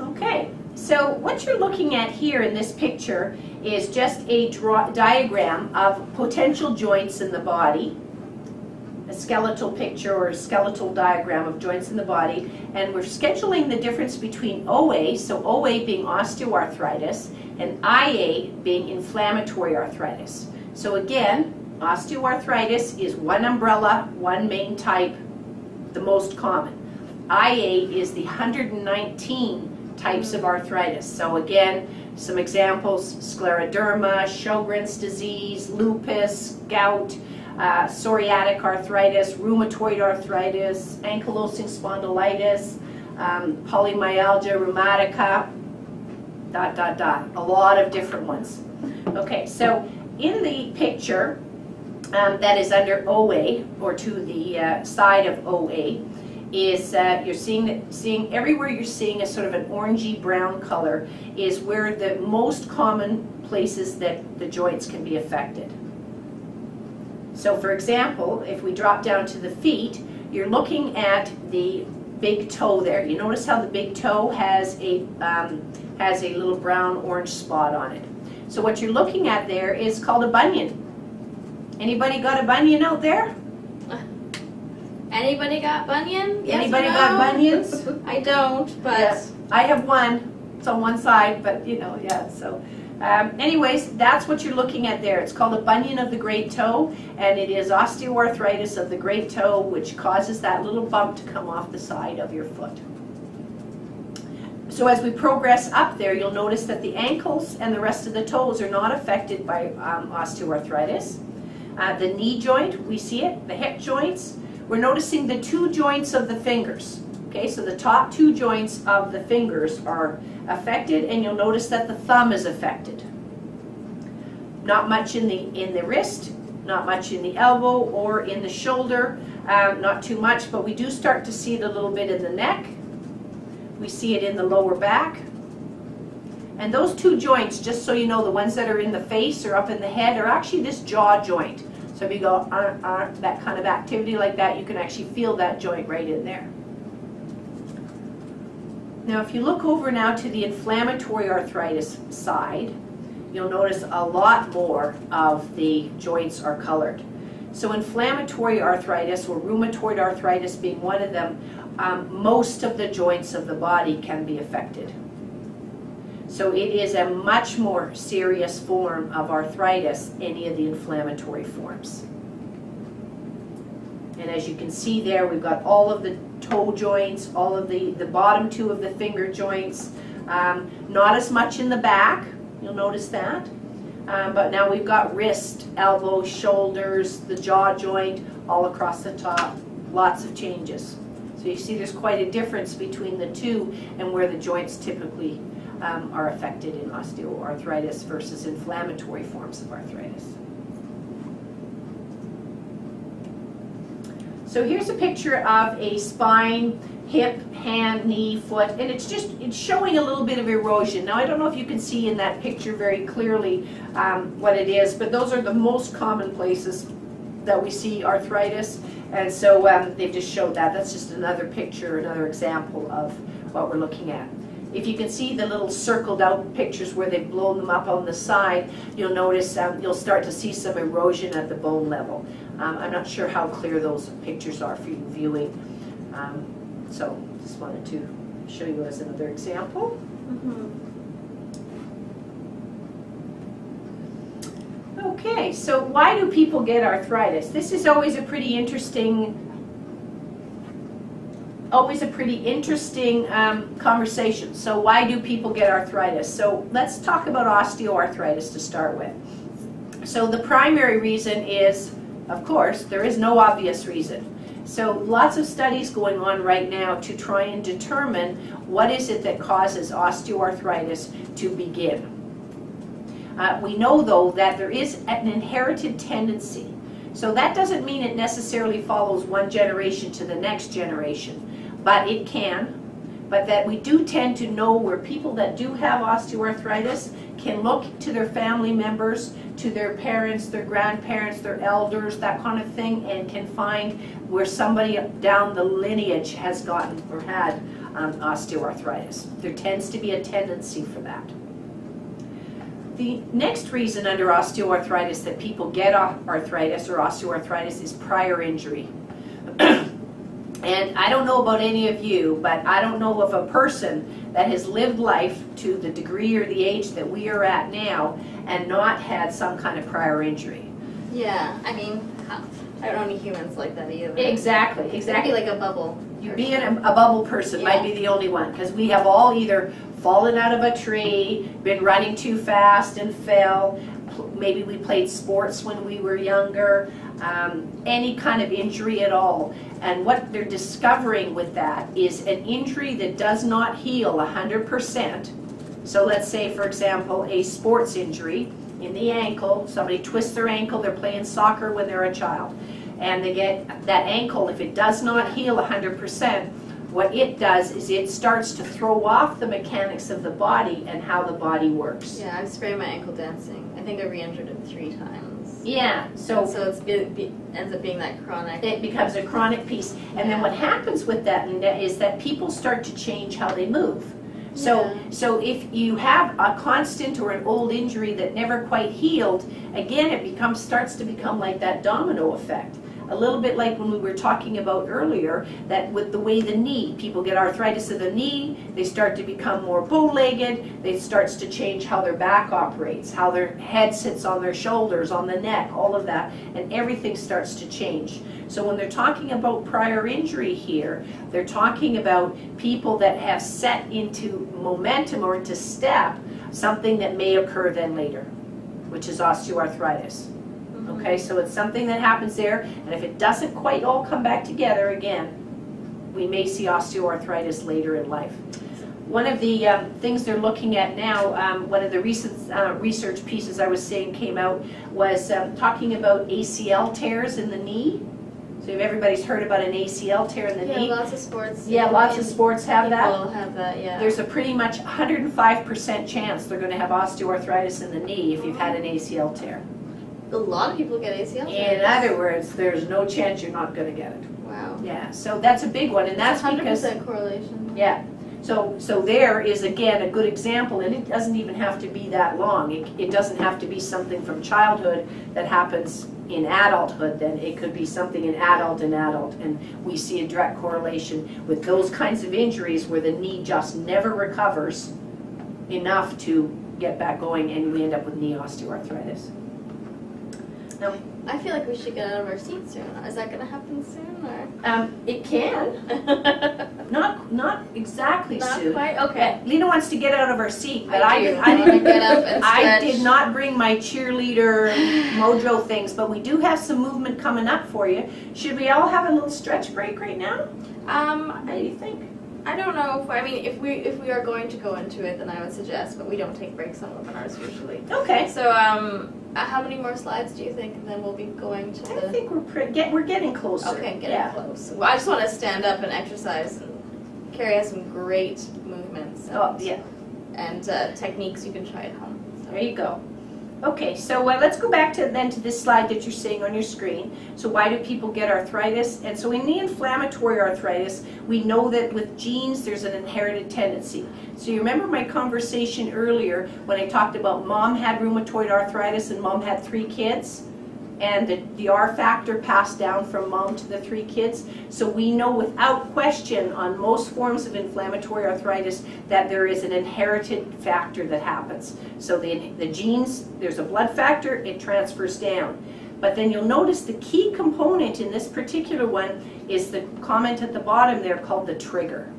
Okay, so what you're looking at here in this picture is just a draw diagram of potential joints in the body. A skeletal picture or a skeletal diagram of joints in the body, and we're scheduling the difference between O A, so O A being osteoarthritis, and I A being inflammatory arthritis. So again, osteoarthritis is one umbrella, one main type, the most common. I A is the one hundred nineteen types of arthritis. So again, some examples: scleroderma, Sjogren's disease, lupus, gout, uh, psoriatic arthritis, rheumatoid arthritis, ankylosing spondylitis, um, polymyalgia rheumatica, dot, dot, dot. A lot of different ones. Okay, so in the picture um, that is under O A, or to the uh, side of O A, is uh, you're seeing, seeing everywhere you're seeing a sort of an orangey brown color is where the most common places that the joints can be affected. So for example, if we drop down to the feet, you're looking at the big toe there. You notice how the big toe has a, um, has a little brown orange spot on it. So what you're looking at there is called a bunion. Anybody got a bunion out there? Anybody got bunion? Yes, anybody no? got bunions? I don't, but yeah. I have one. It's on one side, but you know, yeah. So, um, anyways, that's what you're looking at there. It's called a bunion of the great toe, and it is osteoarthritis of the great toe, which causes that little bump to come off the side of your foot. So as we progress up there, you'll notice that the ankles and the rest of the toes are not affected by um, osteoarthritis. Uh, the knee joint, we see it. The hip joints. We're noticing the two joints of the fingers. Okay, so the top two joints of the fingers are affected, and you'll notice that the thumb is affected. Not much in the in the wrist, not much in the elbow or in the shoulder, um, not too much, but we do start to see it a little bit in the neck. We see it in the lower back. And those two joints, just so you know, the ones that are in the face or up in the head are actually this jaw joint. So if you go, uh, uh, that kind of activity like that, you can actually feel that joint right in there. Now if you look over now to the inflammatory arthritis side, you'll notice a lot more of the joints are colored. So inflammatory arthritis or rheumatoid arthritis being one of them, um, most of the joints of the body can be affected. So it is a much more serious form of arthritis, any of the inflammatory forms. And as you can see there, we've got all of the toe joints, all of the, the bottom two of the finger joints, um, not as much in the back, you'll notice that. Um, but now we've got wrist, elbow, shoulders, the jaw joint, all across the top, lots of changes. So you see there's quite a difference between the two and where the joints typically Um, are affected in osteoarthritis versus inflammatory forms of arthritis. So here's a picture of a spine, hip, hand, knee, foot, and it's just it's showing a little bit of erosion. Now I don't know if you can see in that picture very clearly um, what it is, but those are the most common places that we see arthritis, and so um, they've just showed that. That's just another picture, another example of what we're looking at. If you can see the little circled out pictures where they've blown them up on the side, you'll notice um, you'll start to see some erosion at the bone level. Um, I'm not sure how clear those pictures are for you viewing. Um, so just wanted to show you as another example. Mm-hmm. Okay, so why do people get arthritis? This is always a pretty interesting always a pretty interesting um, conversation. So why do people get arthritis? So let's talk about osteoarthritis to start with. So the primary reason is, of course, there is no obvious reason. So lots of studies going on right now to try and determine what is it that causes osteoarthritis to begin. Uh, we know though that there is an inherited tendency. So that doesn't mean it necessarily follows one generation to the next generation. But it can, but that we do tend to know where people that do have osteoarthritis can look to their family members, to their parents, their grandparents, their elders, that kind of thing, and can find where somebody down the lineage has gotten or had um, osteoarthritis. There tends to be a tendency for that. The next reason under osteoarthritis that people get arthritis or osteoarthritis is prior injury. And I don't know about any of you, but I don't know of a person that has lived life to the degree or the age that we are at now and not had some kind of prior injury. Yeah, I mean, I don't know any humans like that either. Exactly, exactly. Like a bubble. You being a, a bubble person yeah. might be the only one, because we have all either fallen out of a tree, been running too fast and fell. Maybe we played sports when we were younger, um, any kind of injury at all. And what they're discovering with that is an injury that does not heal one hundred percent. So let's say, for example, a sports injury in the ankle. Somebody twists their ankle, they're playing soccer when they're a child. And they get that ankle, if it does not heal one hundred percent, what it does is it starts to throw off the mechanics of the body and how the body works. Yeah, I've sprained my ankle dancing. I think I re-injured it three times. Yeah. So so it's, it be, ends up being that chronic. It becomes a chronic piece. And yeah. Then what happens with that is that people start to change how they move. So, yeah. So if you have a constant or an old injury that never quite healed, again, it becomes starts to become like that domino effect. A little bit like when we were talking about earlier, that with the way the knee, people get arthritis of the knee, they start to become more bow-legged, it starts to change how their back operates, how their head sits on their shoulders, on the neck, all of that, and everything starts to change. So when they're talking about prior injury here, they're talking about people that have set into momentum or into step something that may occur then later, which is osteoarthritis. Okay, so it's something that happens there, and if it doesn't quite all come back together again, we may see osteoarthritis later in life. One of the um, things they're looking at now, um, one of the recent uh, research pieces I was saying came out, was um, talking about A C L tears in the knee. So if everybody's heard about an A C L tear in the yeah, knee. Yeah, lots of sports. Yeah, lots of sports have that. People have that, yeah. There's a pretty much one hundred five percent chance they're going to have osteoarthritis in the knee if you've had an A C L tear. A lot of people get A C L tears. In other words, there's no chance you're not going to get it. Wow. Yeah, so that's a big one, and that's one hundred percent because... one hundred percent correlation. Yeah. So, so there is, again, a good example, and it doesn't even have to be that long. It, it doesn't have to be something from childhood that happens in adulthood, then. It could be something in adult and adult, and we see a direct correlation with those kinds of injuries where the knee just never recovers enough to get back going, and we end up with knee osteoarthritis. No. I feel like we should get out of our seats soon. Is that going to happen soon? Or? Um, it can. not not exactly not soon. Not quite? Okay. Lena wants to get out of her seat, but I, I, did, I, didn't, get up and I did not bring my cheerleader mojo things, but we do have some movement coming up for you. Should we all have a little stretch break right now? Um, what do you think? I don't know. If, I mean, if we if we are going to go into it, then I would suggest, but we don't take breaks on webinars usually. Okay. So, um... Uh, how many more slides do you think, and then we'll be going to the... I think we're, pre get, we're getting closer. Okay, getting yeah. close. Well, I just want to stand up and exercise. And Cari has some great movements and, oh, yeah. and uh, techniques you can try at home. So. There you go. Okay, so uh, let's go back to then to this slide that you're seeing on your screen. So why do people get arthritis? And so in the inflammatory arthritis, we know that with genes there's an inherited tendency. So you remember my conversation earlier when I talked about mom had rheumatoid arthritis and mom had three kids, and the, the R factor passed down from mom to the three kids. So we know without question on most forms of inflammatory arthritis that there is an inherited factor that happens. So the, the genes, there's a blood factor, it transfers down. But then you'll notice the key component in this particular one is the comment at the bottom there called the trigger.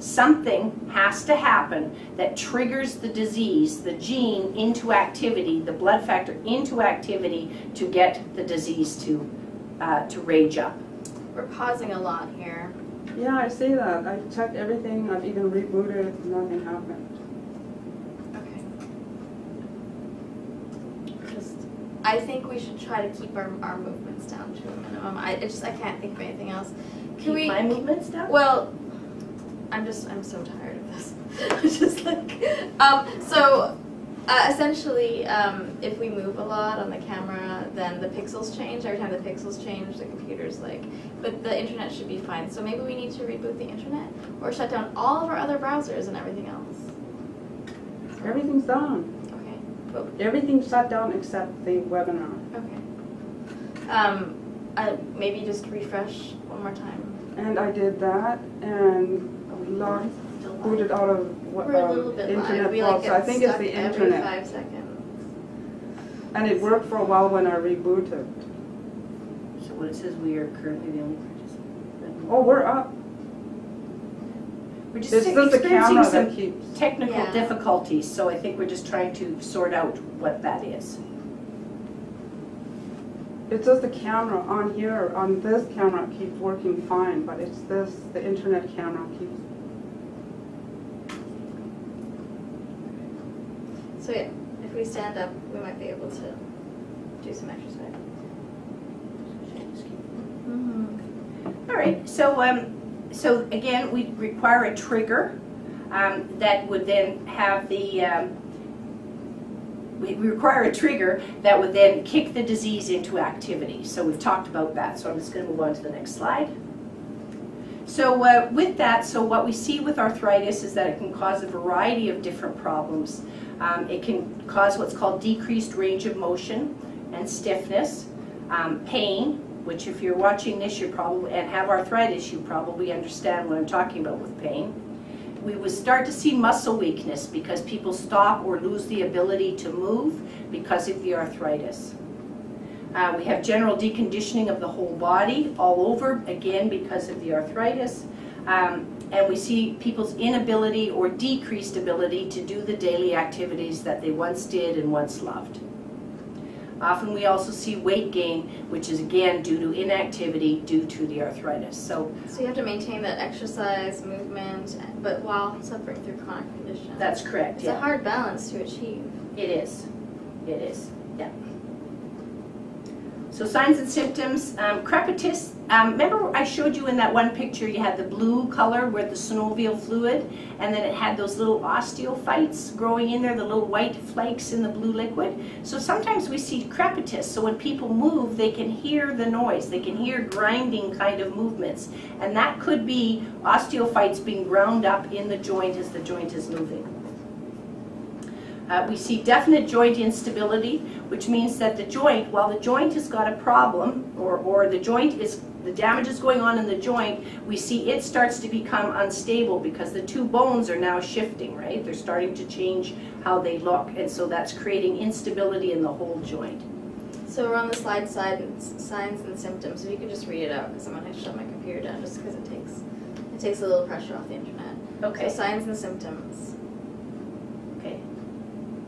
Something has to happen that triggers the disease, the gene into activity, the blood factor into activity to get the disease to uh, to rage up. We're pausing a lot here. Yeah, I see that. I've checked everything. I've even rebooted. Nothing happened. Okay. Just, I think we should try to keep our, our movements down to a minimum. I just I can't think of anything else. Can keep we my movements down? Well. I'm just, I'm so tired of this. It's just like, um, so uh, essentially, um, if we move a lot on the camera, then the pixels change. Every time the pixels change, the computer's like, but the internet should be fine. So maybe we need to reboot the internet or shut down all of our other browsers and everything else. Everything's down. Okay. Oh. Everything's shut down except the webinar. Okay. Um, uh, maybe just refresh one more time. And I did that, and Long, booted out of what, We're a little bit internet box. Like I think it's the internet. Five seconds. And it worked for a while when I rebooted. So what it says, we are currently the only participant. Oh, we're up. We're just this is the camera some that keeps technical yeah. difficulties, so I think we're just trying to sort out what that is. It's just the camera on here, on this camera, keeps working fine, but it's this, the internet camera keeps. So yeah, if we stand up, we might be able to do some exercise. Mm-hmm. All right, so um. So again, we require a trigger um, that would then have the, um, we require a trigger that would then kick the disease into activity. So we've talked about that, so I'm just going to move on to the next slide. So uh, with that, so what we see with arthritis is that it can cause a variety of different problems. Um, it can cause what's called decreased range of motion and stiffness, um, pain, which if you're watching this you probably and have arthritis, you probably understand what I'm talking about with pain. We would start to see muscle weakness because people stop or lose the ability to move because of the arthritis. Uh, we have general deconditioning of the whole body all over, again because of the arthritis. Um, and we see people's inability or decreased ability to do the daily activities that they once did and once loved. Often we also see weight gain, which is again due to inactivity due to the arthritis. So, so you have to maintain that exercise, movement, but while suffering through chronic conditions. That's correct. It's yeah. a hard balance to achieve. It is. It is. Yeah. So signs and symptoms, um, crepitus, um, remember I showed you in that one picture you had the blue color with the synovial fluid, and then it had those little osteophytes growing in there, the little white flakes in the blue liquid. So sometimes we see crepitus, so when people move they can hear the noise, they can hear grinding kind of movements, and that could be osteophytes being ground up in the joint as the joint is moving. Uh, we see definite joint instability, which means that the joint, while the joint has got a problem, or, or the joint is, the damage is going on in the joint, we see it starts to become unstable because the two bones are now shifting, right? They're starting to change how they look, and so that's creating instability in the whole joint. So we're on the slide, side, signs and symptoms. If you could just read it out, because I'm going to shut my computer down just because it takes, it takes a little pressure off the internet. Okay. So signs and symptoms.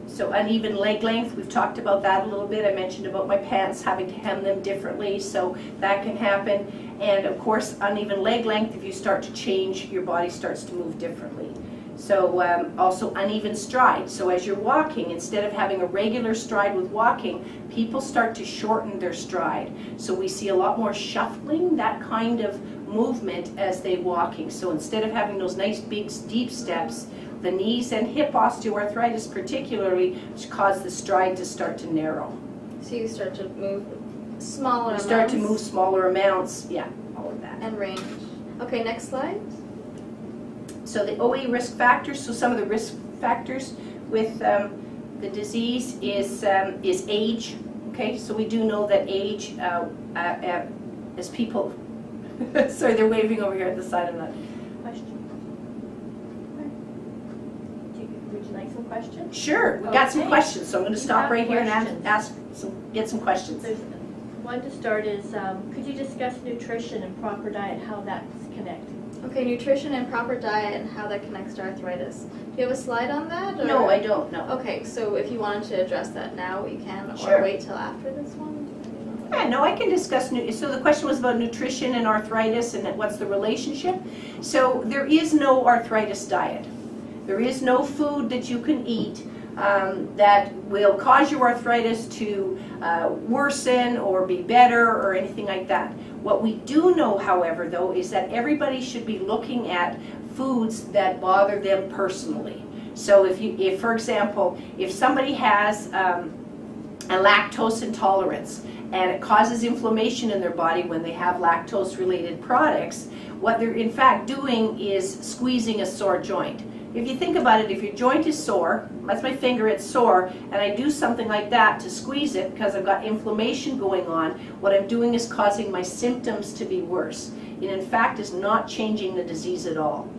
So uneven leg length, we've talked about that a little bit. I mentioned about my pants having to hem them differently, so that can happen. And of course, uneven leg length, if you start to change, your body starts to move differently. So um, also uneven stride. So as you're walking, instead of having a regular stride with walking, people start to shorten their stride. So we see a lot more shuffling, that kind of movement as they're walking. So instead of having those nice big deep steps, the knees and hip osteoarthritis particularly, which cause the stride to start to narrow. So you start to move smaller amounts. You start to move smaller amounts, yeah, all of that. And range. Okay, next slide. So the O A risk factors, so some of the risk factors with um, the disease is, um, is age, okay? So we do know that age, uh, uh, uh, as people, sorry, they're waving over here at the side of that. Some questions? Sure, we okay. got some questions, so I'm going to stop right questions. here and ask, ask some, get some questions. There's one to start is, um, could you discuss nutrition and proper diet, how that's connected? Okay, nutrition and proper diet and how that connects to arthritis. Do you have a slide on that? Or? No, I don't, no. Okay, so if you wanted to address that now, you can, sure. or wait till after this one? Yeah, no, I can discuss. So the question was about nutrition and arthritis and what's the relationship. So there is no arthritis diet. There is no food that you can eat um, that will cause your arthritis to uh, worsen or be better or anything like that. What we do know, however, though, is that everybody should be looking at foods that bother them personally. So if you, if for example, if somebody has um, a lactose intolerance and it causes inflammation in their body when they have lactose-related products, what they're in fact doing is squeezing a sore joint. If you think about it, if your joint is sore, that's my finger, it's sore, and I do something like that to squeeze it because I've got inflammation going on, what I'm doing is causing my symptoms to be worse. It in fact is not changing the disease at all.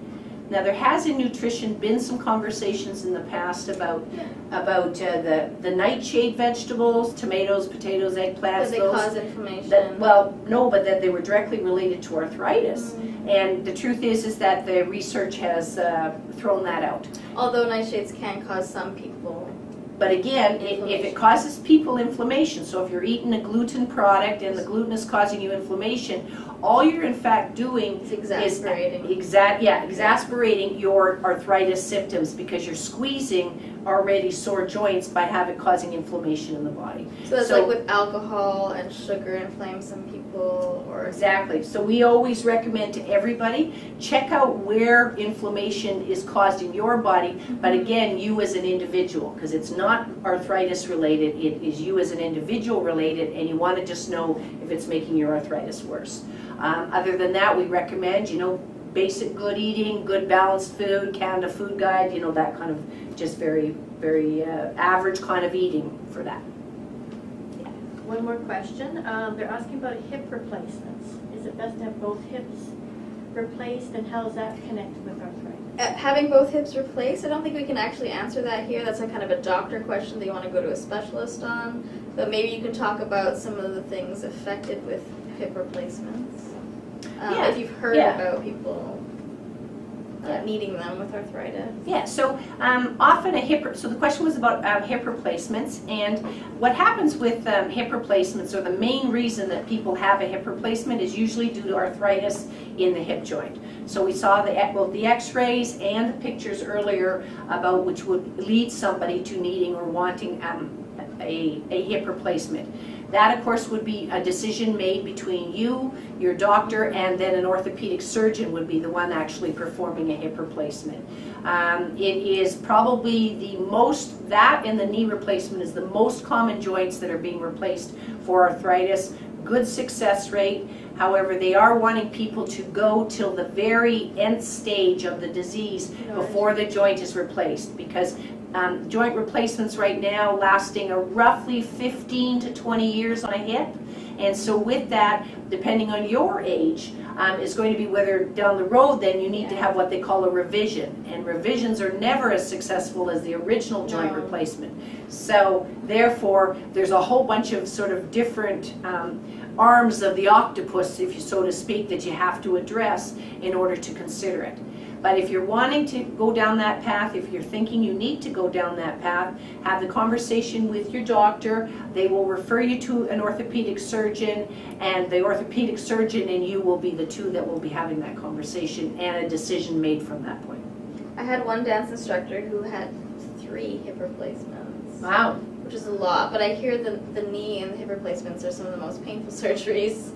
Now, there has in nutrition been some conversations in the past about about uh, the the nightshade vegetables, tomatoes, potatoes, eggplants. Because they cause inflammation. That, well, no, but that they were directly related to arthritis. Mm-hmm. And the truth is, is that the research has uh, thrown that out. Although nightshades can cause some people. But again, it, if it causes people inflammation, so if you're eating a gluten product and the gluten is causing you inflammation, all you're in fact doing it's exasperating. is exa yeah, exasperating your arthritis symptoms, because you're squeezing already sore joints by having causing inflammation in the body. So it's so, like with alcohol and sugar inflame some people. or Exactly. So we always recommend to everybody, check out where inflammation is caused in your body, mm-hmm. but again, you as an individual, because it's not Not arthritis related, it is you as an individual related, and you want to just know if it's making your arthritis worse. Um, other than that, we recommend, you know, basic good eating, good balanced food, Canada Food Guide, you know, that kind of just very, very uh, average kind of eating for that. Yeah. One more question. Um, they're asking about hip replacements. Is it best to have both hips replaced, and how does that connect with arthritis? Uh, having both hips replaced, I don't think we can actually answer that here. That's a kind of a doctor question that you want to go to a specialist on. But maybe you can talk about some of the things affected with hip replacements. Um, yeah. If you've heard yeah. about people uh, yeah. needing them with arthritis. Yeah, so um, often a hip, so the question was about um, hip replacements, and what happens with um, hip replacements, or the main reason that people have a hip replacement, is usually due to arthritis in the hip joint. So we saw the, both the x-rays and the pictures earlier about which would lead somebody to needing or wanting um, a, a hip replacement. That, of course, would be a decision made between you, your doctor, and then an orthopedic surgeon would be the one actually performing a hip replacement. Um, it is probably the most, that and the knee replacement is the most common joints that are being replaced for arthritis. Good success rate. However, they are wanting people to go till the very end stage of the disease before the joint is replaced, because um, joint replacements right now lasting a roughly fifteen to twenty years on a hip. And so with that, depending on your age, um, is going to be whether down the road then you need to have what they call a revision. And revisions are never as successful as the original joint no. replacement. So therefore, there's a whole bunch of sort of different um, arms of the octopus, if you so to speak, that you have to address in order to consider it. But if you're wanting to go down that path, if you're thinking you need to go down that path, have the conversation with your doctor. They will refer you to an orthopedic surgeon, and the orthopedic surgeon and you will be the two that will be having that conversation and a decision made from that point. I had one dance instructor who had three hip replacements. Wow. Which is a lot, but I hear the, the knee and the hip replacements are some of the most painful surgeries.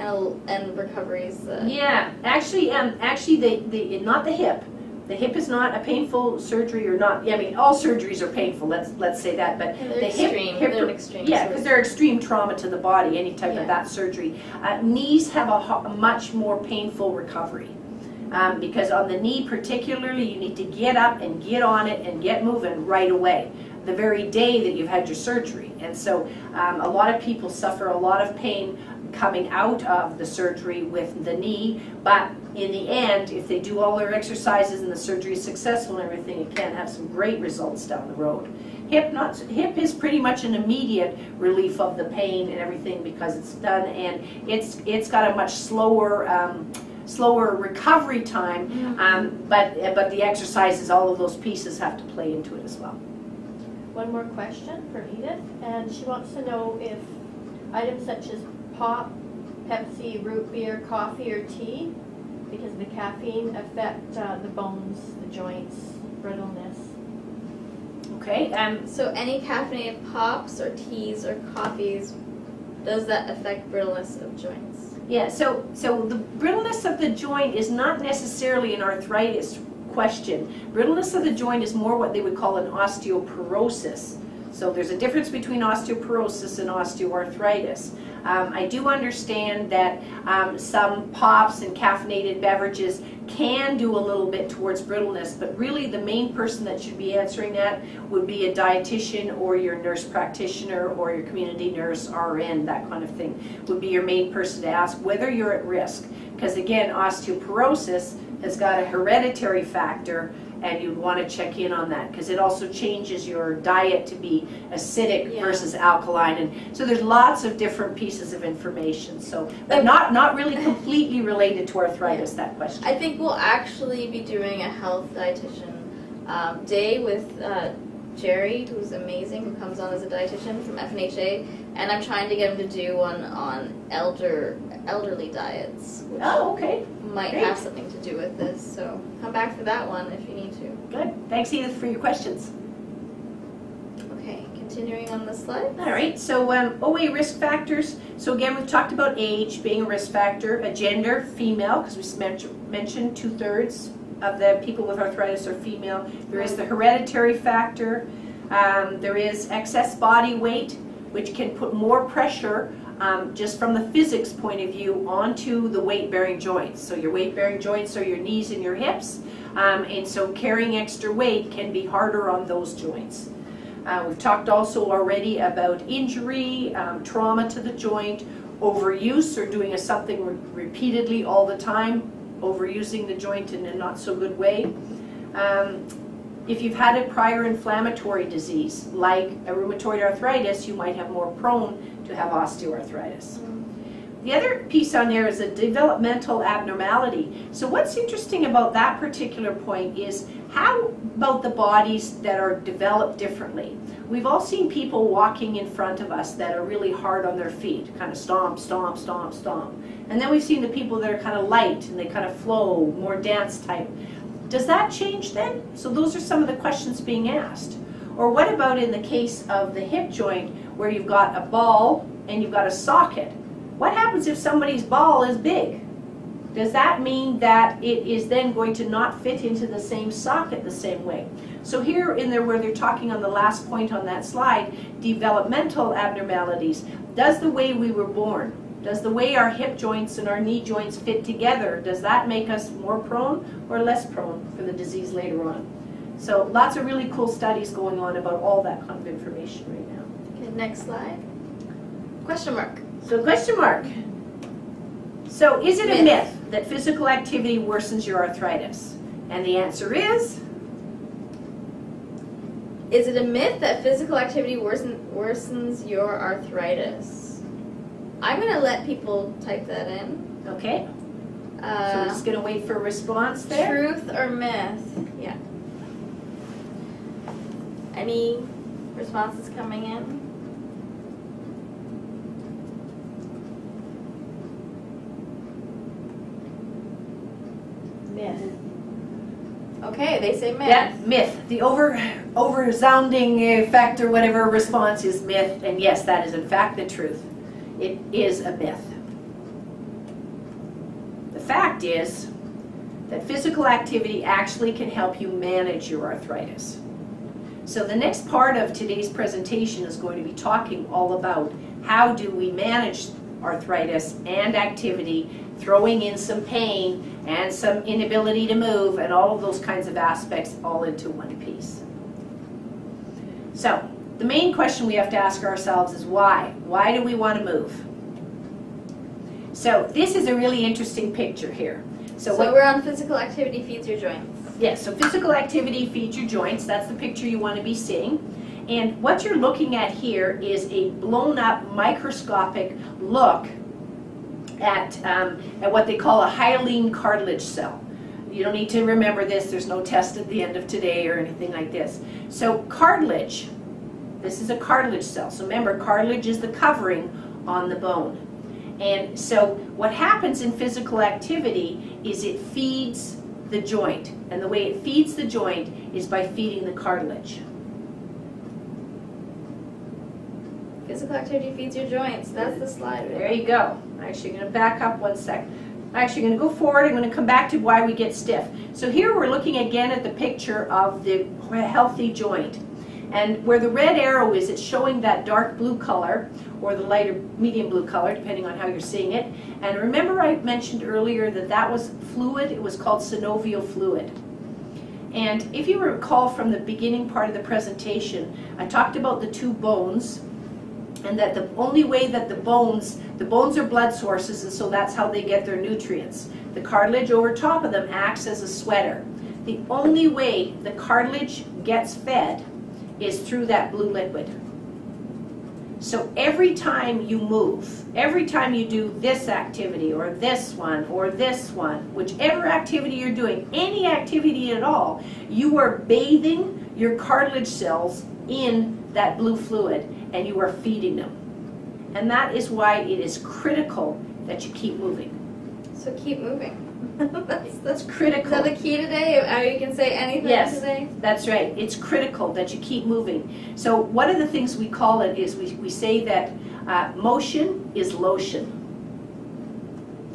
And, and recoveries. Uh, yeah, actually, um, actually, the the not the hip. The hip is not a painful surgery, or not. I mean, all surgeries are painful. Let's let's say that. But the extreme, hip, hip they're extreme. Yeah, because they're extreme trauma to the body. Any type yeah. of that surgery. Uh, knees have a, a much more painful recovery. Um, because on the knee particularly, you need to get up and get on it and get moving right away, the very day that you've had your surgery. And so um, a lot of people suffer a lot of pain coming out of the surgery with the knee, but in the end, if they do all their exercises and the surgery is successful and everything, it can have some great results down the road. Hip, not, hip is pretty much an immediate relief of the pain and everything, because it's done, and it's it's got a much slower um, slower recovery time, mm-hmm. um, but, but the exercises, all of those pieces have to play into it as well. One more question for Edith, and she wants to know if items such as pop, Pepsi, root beer, coffee, or tea, because the caffeine affect uh, the bones, the joints, brittleness. Okay. Um, so any caffeinated pops or teas or coffees, does that affect brittleness of joints? Yeah, so, so the brittleness of the joint is not necessarily an arthritis question. Brittleness of the joint is more what they would call an osteoporosis. So there's a difference between osteoporosis and osteoarthritis. Um, I do understand that um, some pops and caffeinated beverages can do a little bit towards brittleness, but really the main person that should be answering that would be a dietitian or your nurse practitioner or your community nurse, R N, that kind of thing, would be your main person to ask whether you're at risk. Because again, osteoporosis has got a hereditary factor, and you'd want to check in on that because it also changes your diet to be acidic yeah. versus alkaline, and so there's lots of different pieces of information. So, but not not really completely related to arthritis. Yeah. That question. I think we'll actually be doing a health dietitian um, day with uh, Jerry, who's amazing, who comes on as a dietitian from F N H A, and I'm trying to get him to do one on elder elderly diets. Oh, okay. Might Great. Have something to do with this, so come back for that one if you need to. Good. Thanks, Edith, for your questions. Okay, continuing on the slide. All right, so um, O A risk factors. So again, we've talked about age being a risk factor, a gender, female, because we mentioned two-thirds of the people with arthritis are female. There is the hereditary factor. Um, there is excess body weight, which can put more pressure Um, just from the physics point of view onto the weight-bearing joints. So your weight-bearing joints are your knees and your hips, um, and so carrying extra weight can be harder on those joints. Uh, we've talked also already about injury, um, trauma to the joint, overuse or doing a something re repeatedly all the time, overusing the joint in a not so good way. Um, If you've had a prior inflammatory disease, like a rheumatoid arthritis, you might have more prone to have osteoarthritis. The other piece on there is a developmental abnormality. So what's interesting about that particular point is how about the bodies that are developed differently? We've all seen people walking in front of us that are really hard on their feet, kind of stomp, stomp, stomp, stomp. And then we've seen the people that are kind of light and they kind of flow, more dance type. Does that change then? So those are some of the questions being asked. Or what about in the case of the hip joint where you've got a ball and you've got a socket? What happens if somebody's ball is big? Does that mean that it is then going to not fit into the same socket the same way? So here in there where they're talking on the last point on that slide, developmental abnormalities, does the way we were born, does the way our hip joints and our knee joints fit together, does that make us more prone or less prone for the disease later on? So lots of really cool studies going on about all that kind of information right now. Okay, next slide. Question mark. So question mark. So is it a myth that physical activity worsens your arthritis? And the answer is? Is it a myth that physical activity worsen, worsens your arthritis? I'm going to let people type that in. Okay. Uh, so we're just going to wait for a response there. Truth or myth? Yeah. Any responses coming in? Myth. Okay, they say myth. Yeah, myth. The over, over-resounding factor, whatever response is myth, and yes, that is in fact the truth. It is a myth. The fact is that physical activity actually can help you manage your arthritis. So the next part of today's presentation is going to be talking all about how do we manage arthritis and activity, throwing in some pain and some inability to move and all of those kinds of aspects all into one piece. So the main question we have to ask ourselves is why? Why do we want to move? So this is a really interesting picture here. So, so we're on physical activity feeds your joints. Yes, yeah, so physical activity feeds your joints. That's the picture you want to be seeing. And what you're looking at here is a blown up microscopic look at, um, at what they call a hyaline cartilage cell. You don't need to remember this. There's no test at the end of today or anything like this. So cartilage. This is a cartilage cell. So remember, cartilage is the covering on the bone. And so what happens in physical activity is it feeds the joint. And the way it feeds the joint is by feeding the cartilage. Physical activity feeds your joints. That's the slide. There you go. Actually, I'm going to back up one sec. Actually, I'm going to go forward. I'm going to come back to why we get stiff. So here we're looking again at the picture of the healthy joint. And where the red arrow is, it's showing that dark blue color, or the lighter medium blue color, depending on how you're seeing it. And remember I mentioned earlier that that was fluid. It was called synovial fluid. And if you recall from the beginning part of the presentation, I talked about the two bones and that the only way that the bones, the bones are blood sources, and so that's how they get their nutrients. The cartilage over top of them acts as a sweater. The only way the cartilage gets fed is through that blue liquid. So every time you move, every time you do this activity or this one or this one, whichever activity you're doing, any activity at all, you are bathing your cartilage cells in that blue fluid and you are feeding them. And that is why it is critical that you keep moving. So keep moving. that's, that's critical. Is that the key today? Or you can say anything yes, today? That's right. It's critical that you keep moving. So one of the things we call it is we, we say that uh, motion is lotion.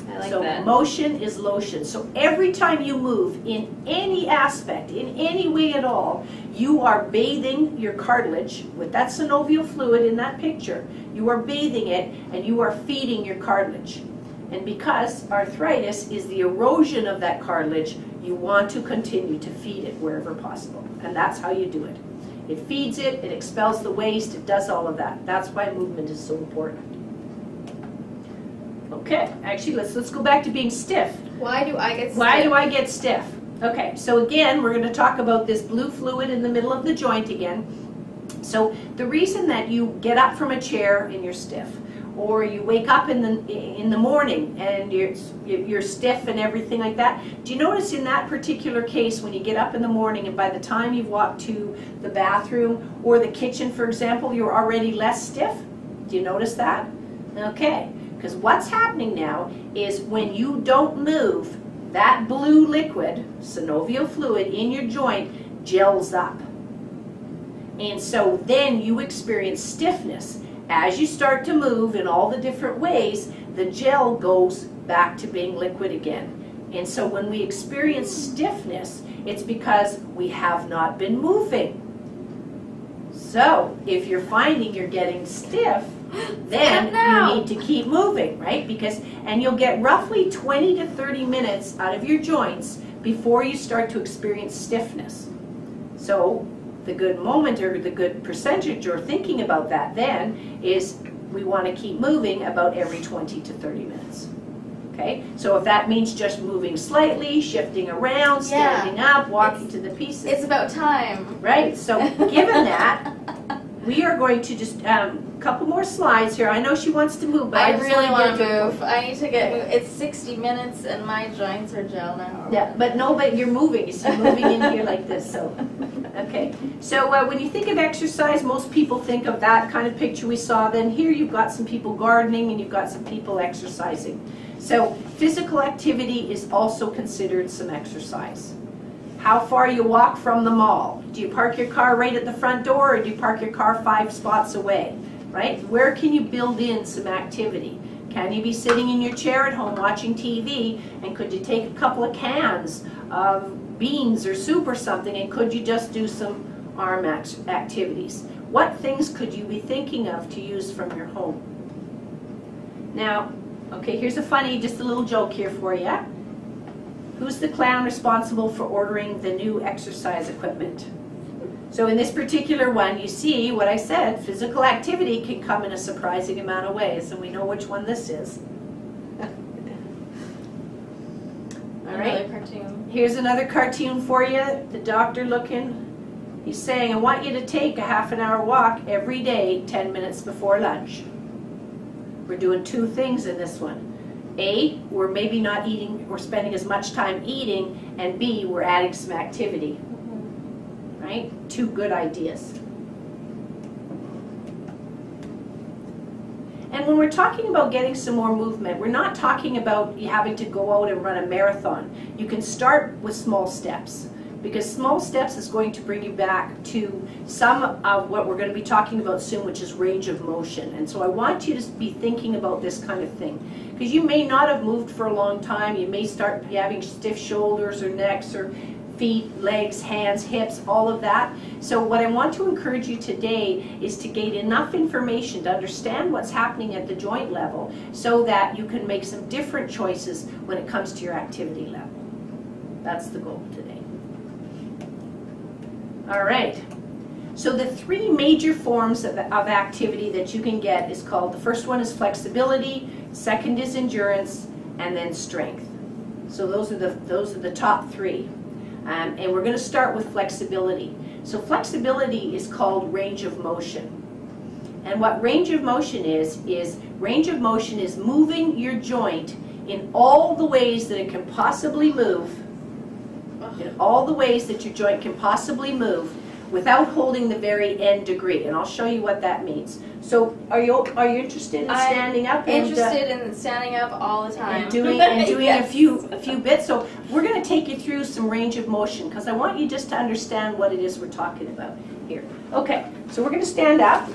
I like so that. So motion is lotion. So every time you move in any aspect, in any way at all, you are bathing your cartilage with that synovial fluid in that picture. You are bathing it and you are feeding your cartilage. And because arthritis is the erosion of that cartilage, you want to continue to feed it wherever possible. And that's how you do it. It feeds it, it expels the waste, it does all of that. That's why movement is so important. Okay, actually let's let's go back to being stiff. Why do I get stiff? Why do I get stiff? Okay, so again, we're going to talk about this blue fluid in the middle of the joint again. So the reason that you get up from a chair and you're stiff, or you wake up in the in the morning and you're you're stiff and everything like that. Do you notice in that particular case when you get up in the morning and by the time you walk to the bathroom or the kitchen, for example, you're already less stiff? Do you notice that? Okay, because what's happening now is when you don't move, that blue liquid, synovial fluid in your joint gels up. And so then you experience stiffness. As you start to move in all the different ways, the gel goes back to being liquid again. And so when we experience stiffness, it's because we have not been moving. So if you're finding you're getting stiff, then you need to keep moving, right? Because, and you'll get roughly twenty to thirty minutes out of your joints before you start to experience stiffness. So the good moment or the good percentage or thinking about that then is we want to keep moving about every twenty to thirty minutes. Okay, so if that means just moving slightly, shifting around, standing yeah. up, walking it's, to the pieces. It's about time. Right, so given that, we are going to just, um, couple more slides here. I know she wants to move, but I, I just really want to move. move. I need to get, it's sixty minutes and my joints are gel now. Yeah, but no, but you're moving. So you're moving in here like this, so. Okay, so uh, when you think of exercise, most people think of that kind of picture we saw. Then here you've got some people gardening and you've got some people exercising. So physical activity is also considered some exercise. How far you walk from the mall. Do you park your car right at the front door or do you park your car five spots away, right? Where can you build in some activity? Can you be sitting in your chair at home watching T V and could you take a couple of cans of beans or soup or something, and could you just do some arm activities? What things could you be thinking of to use from your home? Now, okay, here's a funny, just a little joke here for you. Who's the clown responsible for ordering the new exercise equipment? So in this particular one, you see what I said, physical activity can come in a surprising amount of ways, and we know which one this is. All right. Cartoon. Here's another cartoon for you. The doctor looking. He's saying, I want you to take a half an hour walk every day, ten minutes before lunch. We're doing two things in this one. A, we're maybe not eating or spending as much time eating, and B, we're adding some activity. Mm-hmm. Right? Two good ideas. And when we're talking about getting some more movement, we're not talking about you having to go out and run a marathon. You can start with small steps because small steps is going to bring you back to some of what we're going to be talking about soon, which is range of motion. And so I want you to be thinking about this kind of thing because you may not have moved for a long time. You may start having stiff shoulders or necks or feet, legs, hands, hips, all of that. So what I want to encourage you today is to gain enough information to understand what's happening at the joint level so that you can make some different choices when it comes to your activity level. That's the goal today. All right. So the three major forms of, of activity that you can get is called, the first one is flexibility, second is endurance, and then strength. So those are the, those are the top three. Um, and we're going to start with flexibility. So flexibility is called range of motion. And what range of motion is, is range of motion is moving your joint in all the ways that it can possibly move, in all the ways that your joint can possibly move without holding the very end degree. And I'll show you what that means. So are you, are you interested in standing I'm up? I'm interested and, uh, in standing up all the time. And doing, and doing yes. a, few, a few bits. So we're going to take you through some range of motion because I want you just to understand what it is we're talking about here. Okay, so we're going to stand up.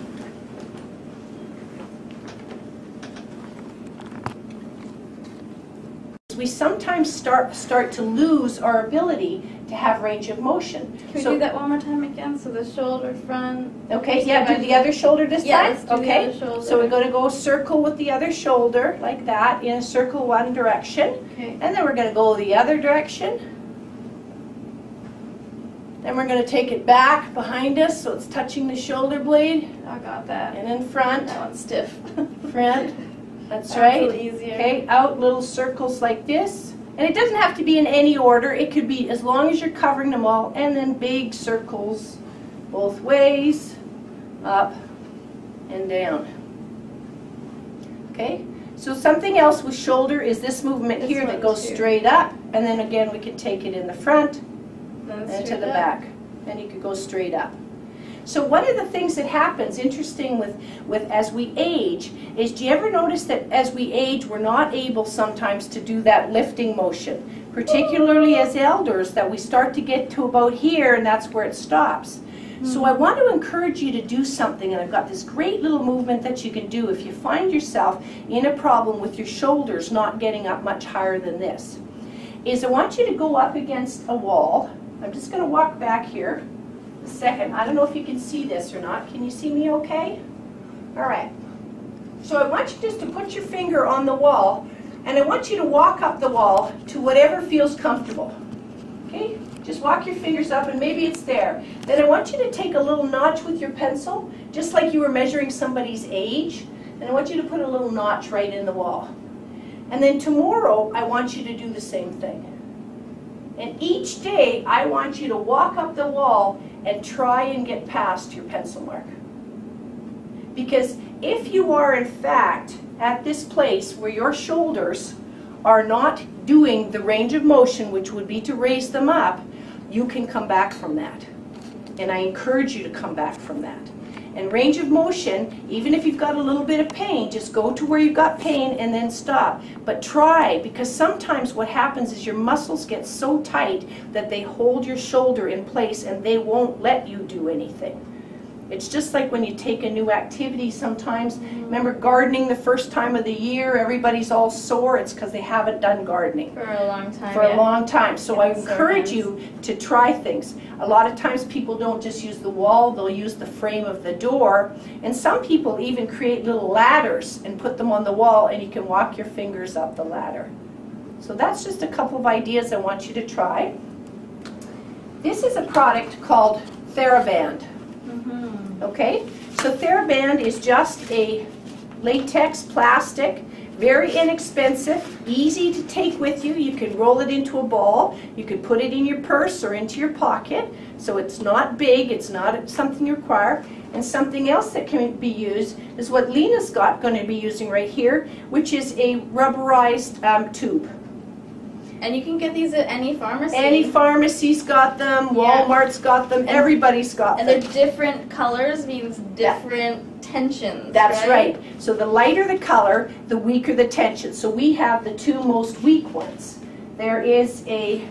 We sometimes start start to lose our ability to have range of motion. Can we so, do that one more time again? So the shoulder front. Okay, yeah, do the other shoulder this yeah, time. Okay, so we're going to go circle with the other shoulder like that in a circle one direction. Okay. And then we're going to go the other direction. Then we're going to take it back behind us so it's touching the shoulder blade. I got that. And in front. That one's stiff. Front. That's right. Okay, out little circles like this. And it doesn't have to be in any order. It could be as long as you're covering them all. And then big circles both ways, up and down. Okay, so something else with shoulder is this movement here that goes straight up. And then again, we can take it in the front and to the back. And you could go straight up. So one of the things that happens, interesting with, with as we age, is do you ever notice that as we age we're not able sometimes to do that lifting motion, particularly as elders, that we start to get to about here and that's where it stops. Mm-hmm. So I want to encourage you to do something, and I've got this great little movement that you can do if you find yourself in a problem with your shoulders not getting up much higher than this, is I want you to go up against a wall. I'm just going to walk back here. Second, I don't know if you can see this or not. Can you see me okay? All right. So I want you just to put your finger on the wall, and I want you to walk up the wall to whatever feels comfortable. Okay? Just walk your fingers up, and maybe it's there. Then I want you to take a little notch with your pencil, just like you were measuring somebody's age, and I want you to put a little notch right in the wall. And then tomorrow, I want you to do the same thing. And each day, I want you to walk up the wall and try and get past your pencil mark. Because if you are in fact at this place where your shoulders are not doing the range of motion, which would be to raise them up, you can come back from that. And I encourage you to come back from that. And range of motion, even if you've got a little bit of pain, just go to where you've got pain and then stop. But try, because sometimes what happens is your muscles get so tight that they hold your shoulder in place and they won't let you do anything. It's just like when you take a new activity sometimes. Mm-hmm. Remember gardening the first time of the year, everybody's all sore. It's because they haven't done gardening. For a long time. For yeah. a long time. So yeah, I encourage so nice. you to try things. A lot of times people don't just use the wall, they'll use the frame of the door. And some people even create little ladders and put them on the wall, and you can walk your fingers up the ladder. So that's just a couple of ideas I want you to try. This is a product called Theraband. Mm-hmm. Okay, so Theraband is just a latex plastic, very inexpensive, easy to take with you. You can roll it into a ball, you can put it in your purse or into your pocket, so it's not big, it's not something you require. And something else that can be used is what Lena's got going to be using right here, which is a rubberized um, tube. And you can get these at any pharmacy. Any pharmacy's got them, Walmart's yeah. got them, and everybody's got and them. And they're different colors means different yeah. tensions. That's right? right. So the lighter the color, the weaker the tension. So we have the two most weak ones. There is a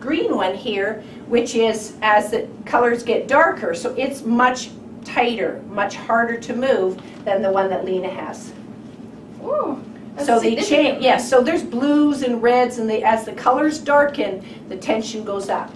green one here, which is as the colors get darker, so it's much tighter, much harder to move than the one that Lena has. Ooh. So they change, yes, yeah, so there's blues and reds, and they, as the colors darken, the tension goes up.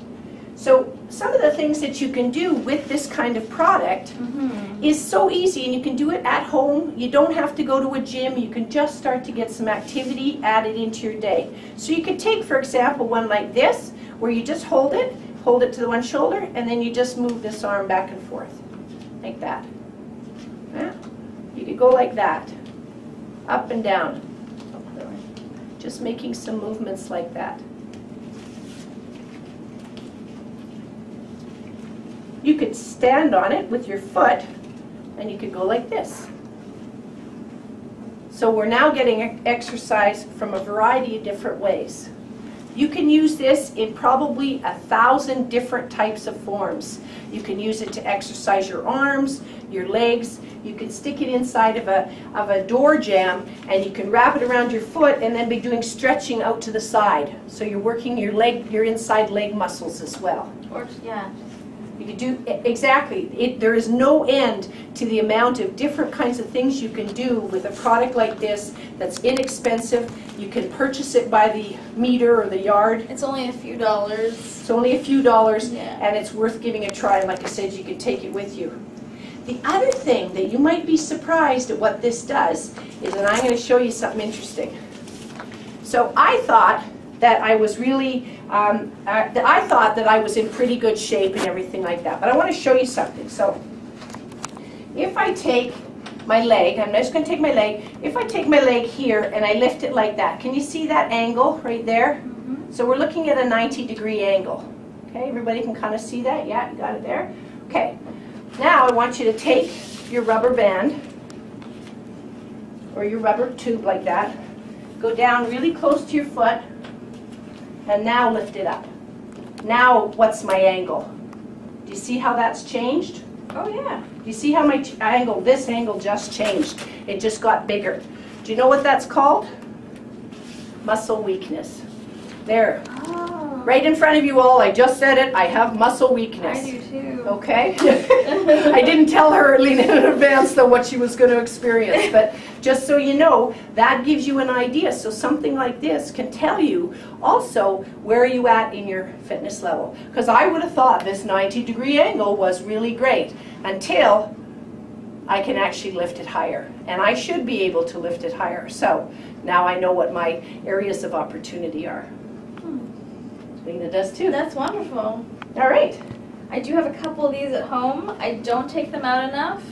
So some of the things that you can do with this kind of product mm-hmm. is so easy, and you can do it at home. You don't have to go to a gym. You can just start to get some activity added into your day. So you could take, for example, one like this, where you just hold it, hold it to the one shoulder, and then you just move this arm back and forth, like that. Yeah. You could go like that, up and down. Just making some movements like that. You could stand on it with your foot, and you could go like this. So we're now getting exercise from a variety of different ways. You can use this in probably a thousand different types of forms. You can use it to exercise your arms, your legs. You can stick it inside of a, of a door jamb, and you can wrap it around your foot and then be doing stretching out to the side. So you're working your leg, your inside leg muscles as well. Or, yeah. You could do, exactly, it, there is no end to the amount of different kinds of things you can do with a product like this that's inexpensive. You can purchase it by the meter or the yard. It's only a few dollars. It's only a few dollars, yeah. And it's worth giving a try. And like I said, you can take it with you. The other thing that you might be surprised at what this does is, and I'm going to show you something interesting. So I thought that I was really, um, uh, that I thought that I was in pretty good shape and everything like that. But I want to show you something. So if I take my leg, I'm just going to take my leg, if I take my leg here and I lift it like that, can you see that angle right there? Mm-hmm. So we're looking at a ninety degree angle. Okay, everybody can kind of see that? Yeah, you got it there? Okay, now I want you to take your rubber band or your rubber tube like that, go down really close to your foot, and now lift it up. Now what's my angle? Do you see how that's changed? Oh yeah. Do you see how my angle, this angle just changed? It just got bigger. Do you know what that's called? Muscle weakness. There. Oh. Right in front of you all, I just said it, I have muscle weakness. I do too. Okay. I didn't tell her, Lena, in advance though what she was going to experience, but just so you know, that gives you an idea. So something like this can tell you also where you at in your fitness level. Because I would have thought this ninety degree angle was really great until I can actually lift it higher. And I should be able to lift it higher. So now I know what my areas of opportunity are. Hmm. Lena does too. That's wonderful. All right. I do have a couple of these at home. I don't take them out enough.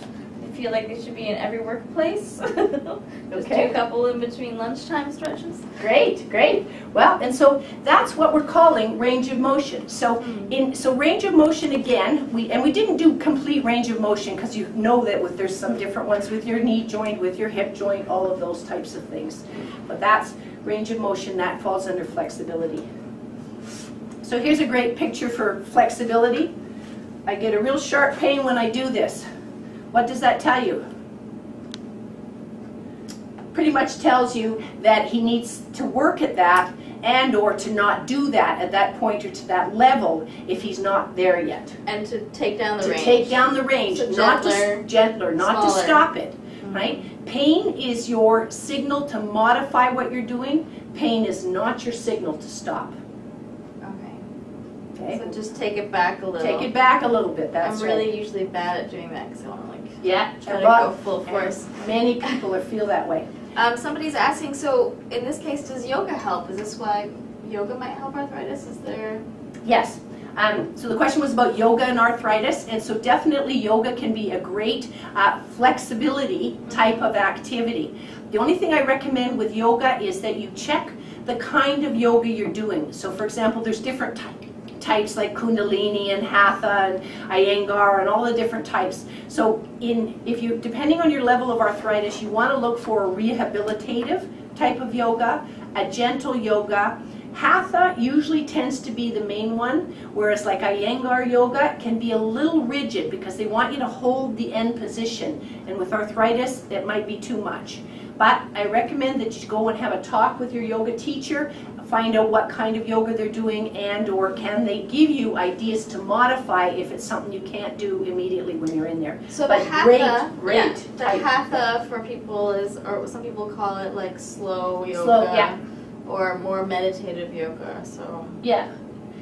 Feel like they should be in every workplace. Just okay. Do a couple in between lunchtime stretches. Great, great. Well, and so that's what we're calling range of motion. So mm-hmm. in so range of motion again, we and we didn't do complete range of motion because you know that with, there's some different ones with your knee joint, with your hip joint, all of those types of things. But that's range of motion, that falls under flexibility. So here's a great picture for flexibility. I get a real sharp pain when I do this. What does that tell you? Pretty much tells you that he needs to work at that and or to not do that at that point or to that level if he's not there yet. And to take down the to range. To take down the range, so not gentler, to, gentler, not smaller. To stop it, mm-hmm. right? Pain is your signal to modify what you're doing. Pain is not your signal to stop. Okay. So just take it back a little. Take it back a little bit. That's I'm really right. usually bad at doing that because I don't like yeah, try to go full force. Many people are feel that way. Um, somebody's asking, so in this case, does yoga help? Is this why yoga might help arthritis? Is there? Yes. Um, so the question was about yoga and arthritis, and so definitely yoga can be a great uh, flexibility type of activity. The only thing I recommend with yoga is that you check the kind of yoga you're doing. So for example, there's different types. types like Kundalini and Hatha and Iyengar and all the different types. So in if you depending on your level of arthritis, you want to look for a rehabilitative type of yoga, a gentle yoga. Hatha usually tends to be the main one, whereas like Iyengar yoga can be a little rigid because they want you to hold the end position, and with arthritis that might be too much. But I recommend that you go and have a talk with your yoga teacher, find out what kind of yoga they're doing, and or can they give you ideas to modify if it's something you can't do immediately when you're in there. So but the hatha, great, great yeah, the type. Hatha for people is, or some people call it like slow yoga, slow, yeah. or more meditative yoga. So yeah.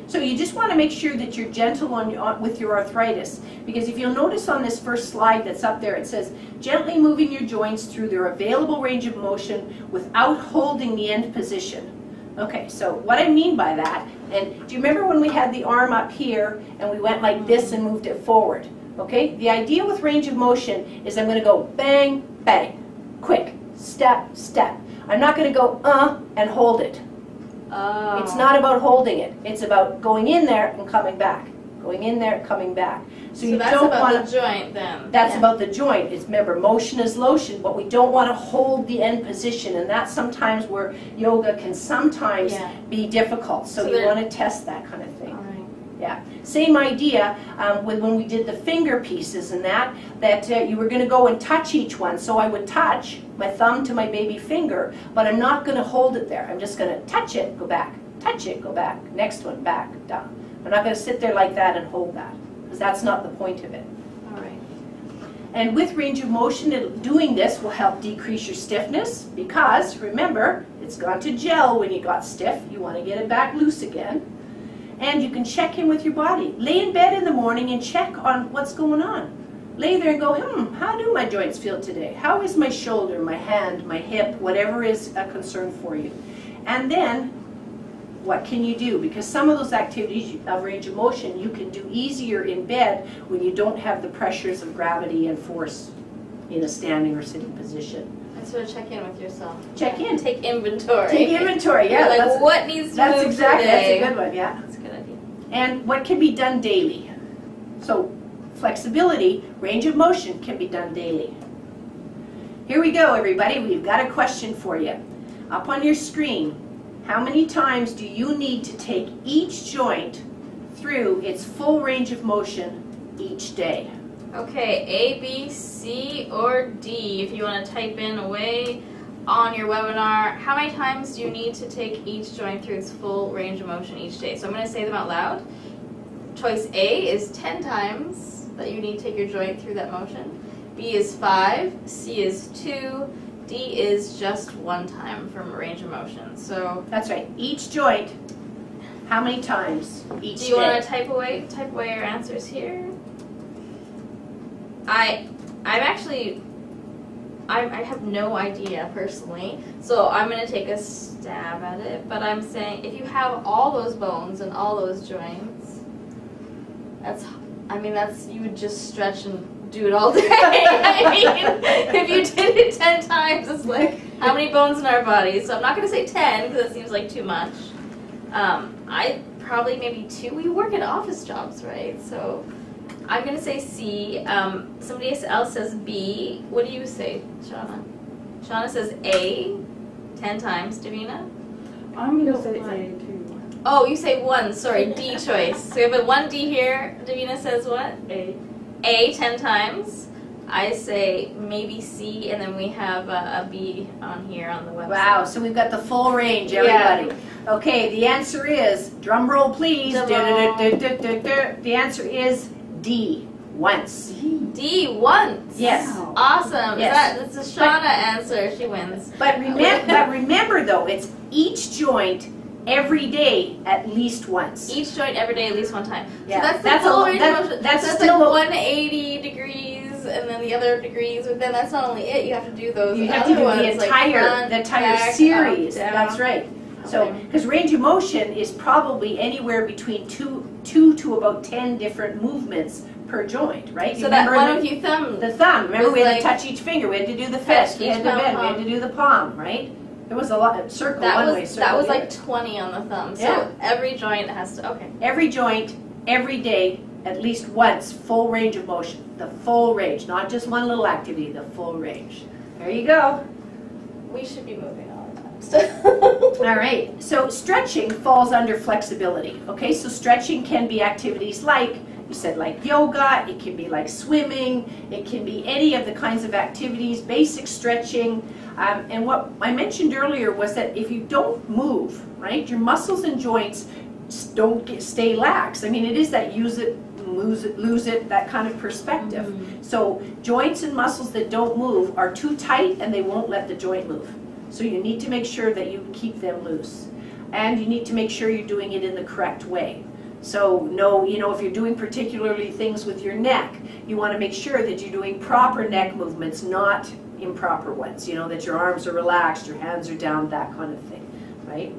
So you just want to make sure that you're gentle on, on with your arthritis, because if you'll notice on this first slide that's up there, it says gently moving your joints through their available range of motion without holding the end position. Okay, so what I mean by that And do you remember when we had the arm up here and we went like this and moved it forward? Okay, the idea with range of motion is I'm going to go bang, bang, quick, step, step. I'm not going to go uh and hold it. Oh. It's not about holding it. It's about going in there and coming back. Going in there, coming back. So, so you that's don't about wanna, the joint then. That's yeah. about the joint. It's remember, motion is lotion, but we don't want to hold the end position, and that's sometimes where yoga can sometimes yeah. be difficult. So, so you want to test that kind of thing. All right. Yeah. Same idea um, with when we did the finger pieces and that, that uh, you were going to go and touch each one. So I would touch my thumb to my baby finger, but I'm not going to hold it there. I'm just going to touch it, go back, touch it, go back, next one, back, down. I'm not going to sit there like that and hold that, because that's not the point of it. All right. And with range of motion, it, doing this will help decrease your stiffness, because remember, it's gone to gel when you got stiff. You want to get it back loose again. And you can check in with your body. Lay in bed in the morning and check on what's going on. Lay there and go, hmm, how do my joints feel today? How is my shoulder, my hand, my hip, whatever is a concern for you? And then what can you do? Because some of those activities of range of motion you can do easier in bed when you don't have the pressures of gravity and force in a standing or sitting position. And sort of check in with yourself. Check in. Take inventory. Take inventory, yeah. Like that's, what needs to that's move exactly, today? That's a good one, yeah. That's a good idea. And what can be done daily? So flexibility, range of motion can be done daily. Here we go, everybody. We've got a question for you. Up on your screen. How many times do you need to take each joint through its full range of motion each day? Okay, A, B, C, or D, if you want to type in away on your webinar. How many times do you need to take each joint through its full range of motion each day? So I'm going to say them out loud. Choice A is ten times that you need to take your joint through that motion. B is five, C is two, D is just one time from range of motion. So that's right. Each joint, how many times each Do you day? want to type away type away your answers here? I I'm actually I, I have no idea personally, so I'm going to take a stab at it, but I'm saying if you have all those bones and all those joints, that's I mean that's you would just stretch and do it all day. I mean, if you did it ten times, it's like how many bones in our body? So I'm not going to say ten because that seems like too much. Um, I probably maybe two. We work at office jobs, right? So I'm going to say C. Um, somebody else says B. What do you say, Shauna? Shauna says A, ten times. Davina? I'm going to say A too. Oh, you say one. Sorry, D choice. So we have a one D here. Davina says what? A. A ten times. I say maybe C, and then we have a, a B on here on the website. Wow, so we've got the full range, everybody. Yeah. Okay, the answer is, drum roll please. Drum roll. Du, du, du, du, du, du. The answer is D, once. D, once? Yes. Wow. Awesome. Yes. That, that's a Shauna answer. She wins. But remember, but remember, though, it's each joint every day at least once. Each joint every day at least one time. Yeah. So that's the that's full range that, of motion. That's, that's still like one hundred eighty degrees and then the other degrees, but then that's not only it, you have to do those You have to do ones, the entire, like front, the entire back, series. Up, that's right. So, because range of motion is probably anywhere between two, two to about ten different movements per joint, right? You so that one with your thumb. The thumb. Remember we had like, to touch each finger, we had to do the fist, we had to do the bend, we had to do the palm, right? There was a lot of circle that one was, way circle. That was like twenty on the thumb. So yeah. every joint has to, okay. Every joint, every day, at least once, full range of motion. The full range, not just one little activity, the full range. There you go. We should be moving all the time. So. All right. So stretching falls under flexibility. Okay, so stretching can be activities like You said like yoga, it can be like swimming, it can be any of the kinds of activities, basic stretching. Um, and what I mentioned earlier was that if you don't move, right, your muscles and joints don't get, stay lax. I mean, it is that use it, lose it, lose it, that kind of perspective. Mm-hmm. So joints and muscles that don't move are too tight and they won't let the joint move. So you need to make sure that you keep them loose. And you need to make sure you're doing it in the correct way. So no, you know, if you're doing particularly things with your neck, you want to make sure that you're doing proper neck movements, not improper ones. You know, that your arms are relaxed, your hands are down, that kind of thing, right?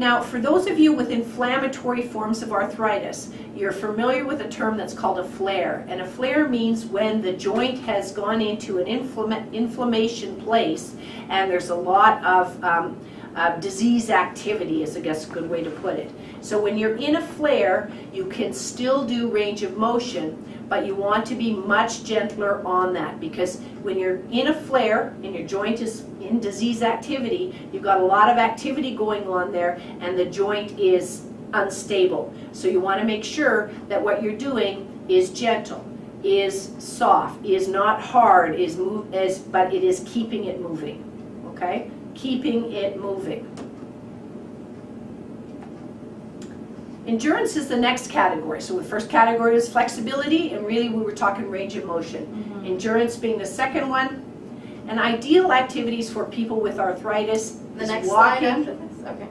Now, for those of you with inflammatory forms of arthritis, you're familiar with a term that's called a flare. And a flare means when the joint has gone into an inflama- inflammation place and there's a lot of um, Uh, disease activity is, I guess, a good way to put it. So when you're in a flare, you can still do range of motion, but you want to be much gentler on that, because when you're in a flare and your joint is in disease activity, you've got a lot of activity going on there and the joint is unstable. So you want to make sure that what you're doing is gentle, is soft, is not hard, is move, is, but it is keeping it moving, okay? Keeping it moving. Endurance is the next category. So the first category is flexibility, and really we were talking range of motion. Mm-hmm. Endurance being the second one. And ideal activities for people with arthritis the is next walking. Slide after this. Okay.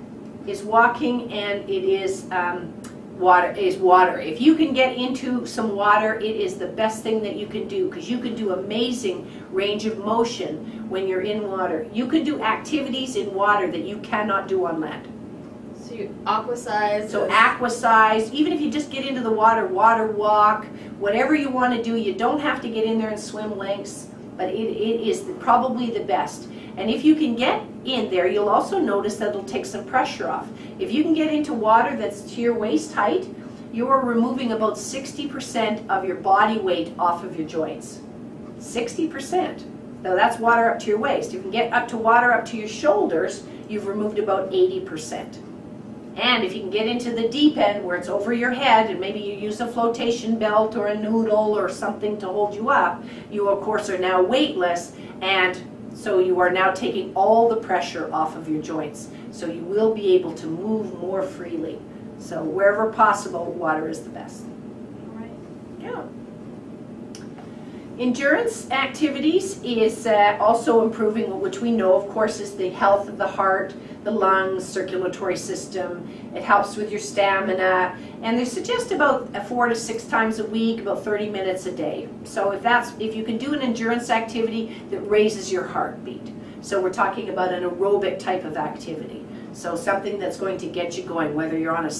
Is walking, and it is um, water. Is water. If you can get into some water, it is the best thing that you can do, because you can do amazing range of motion when you're in water. You can do activities in water that you cannot do on land. So you aquasize. So aquasize, even if you just get into the water, water walk, whatever you want to do. You don't have to get in there and swim lengths, but it, it is the, probably the best. And if you can get in there, you'll also notice that it'll take some pressure off. If you can get into water that's to your waist height, you are removing about sixty percent of your body weight off of your joints. sixty percent. Now that's water up to your waist. If you can get up to water up to your shoulders, you've removed about eighty percent. And if you can get into the deep end where it's over your head, and maybe you use a flotation belt or a noodle or something to hold you up, you of course are now weightless, and so you are now taking all the pressure off of your joints. So you will be able to move more freely. So wherever possible, water is the best. All right. Yeah. Endurance activities is uh, also improving, which we know, of course, is the health of the heart, the lungs, circulatory system. It helps with your stamina. And they suggest about four to six times a week, about thirty minutes a day. So if that's, if you can do an endurance activity that raises your heartbeat. So we're talking about an aerobic type of activity. So something that's going to get you going, whether you're on a,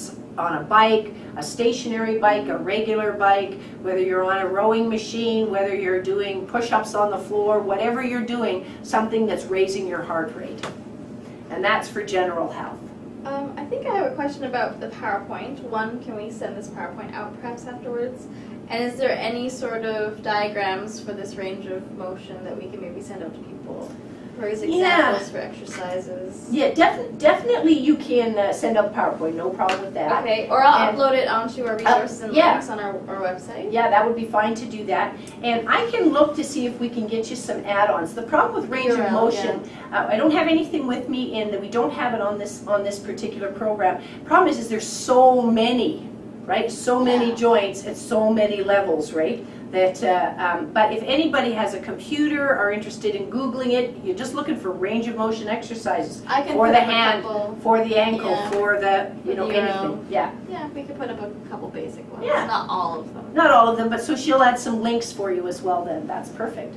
on a bike, a stationary bike, a regular bike, whether you're on a rowing machine, whether you're doing push-ups on the floor, whatever you're doing, something that's raising your heart rate. And that's for general health. Um, I think I have a question about the PowerPoint. One, can we send this PowerPoint out perhaps afterwards? And is there any sort of diagrams for this range of motion that we can maybe send out to people? Or is examples yeah. for exercises? Yeah, def definitely you can uh, send out PowerPoint, no problem with that. Okay, or I'll and, upload it onto our resources uh, and yeah. links on our, our website. Yeah, that would be fine to do that. And I can look to see if we can get you some add-ons. The problem with range of motion, yeah. uh, I don't have anything with me in that, we don't have it on this on this particular program. Problem is, is there's so many, right? So many yeah. joints at so many levels, right? That, uh, um, but if anybody has a computer or interested in Googling it, you're just looking for range of motion exercises I can for the hand, for the ankle, yeah. for the, you know, Euro. anything. Yeah. Yeah, we could put up a couple basic ones. Yeah. Not all of them. Not all of them, but so she'll add some links for you as well then. That's perfect.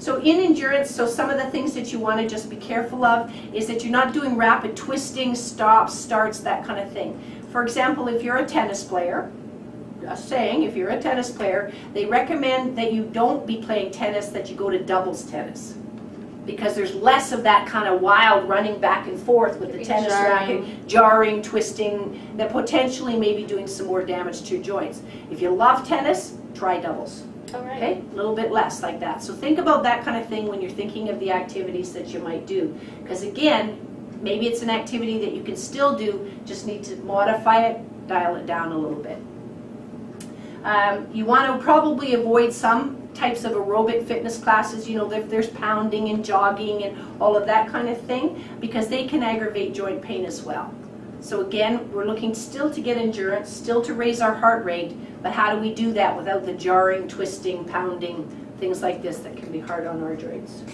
So in endurance, so some of the things that you want to just be careful of is that you're not doing rapid twisting, stops, starts, that kind of thing. For example, if you're a tennis player, saying if you're a tennis player, they recommend that you don't be playing tennis, that you go to doubles tennis, because there's less of that kind of wild running back and forth with the tennis racket, jarring, twisting, that potentially may be doing some more damage to your joints. If you love tennis, try doubles. All right. Okay, a little bit less like that. So think about that kind of thing when you're thinking of the activities that you might do, because again, maybe it's an activity that you can still do, just need to modify it, dial it down a little bit. Um, you want to probably avoid some types of aerobic fitness classes, you know, if there's pounding and jogging and all of that kind of thing, because they can aggravate joint pain as well. So again, we're looking still to get endurance, still to raise our heart rate, but how do we do that without the jarring, twisting, pounding, things like this that can be hard on our joints.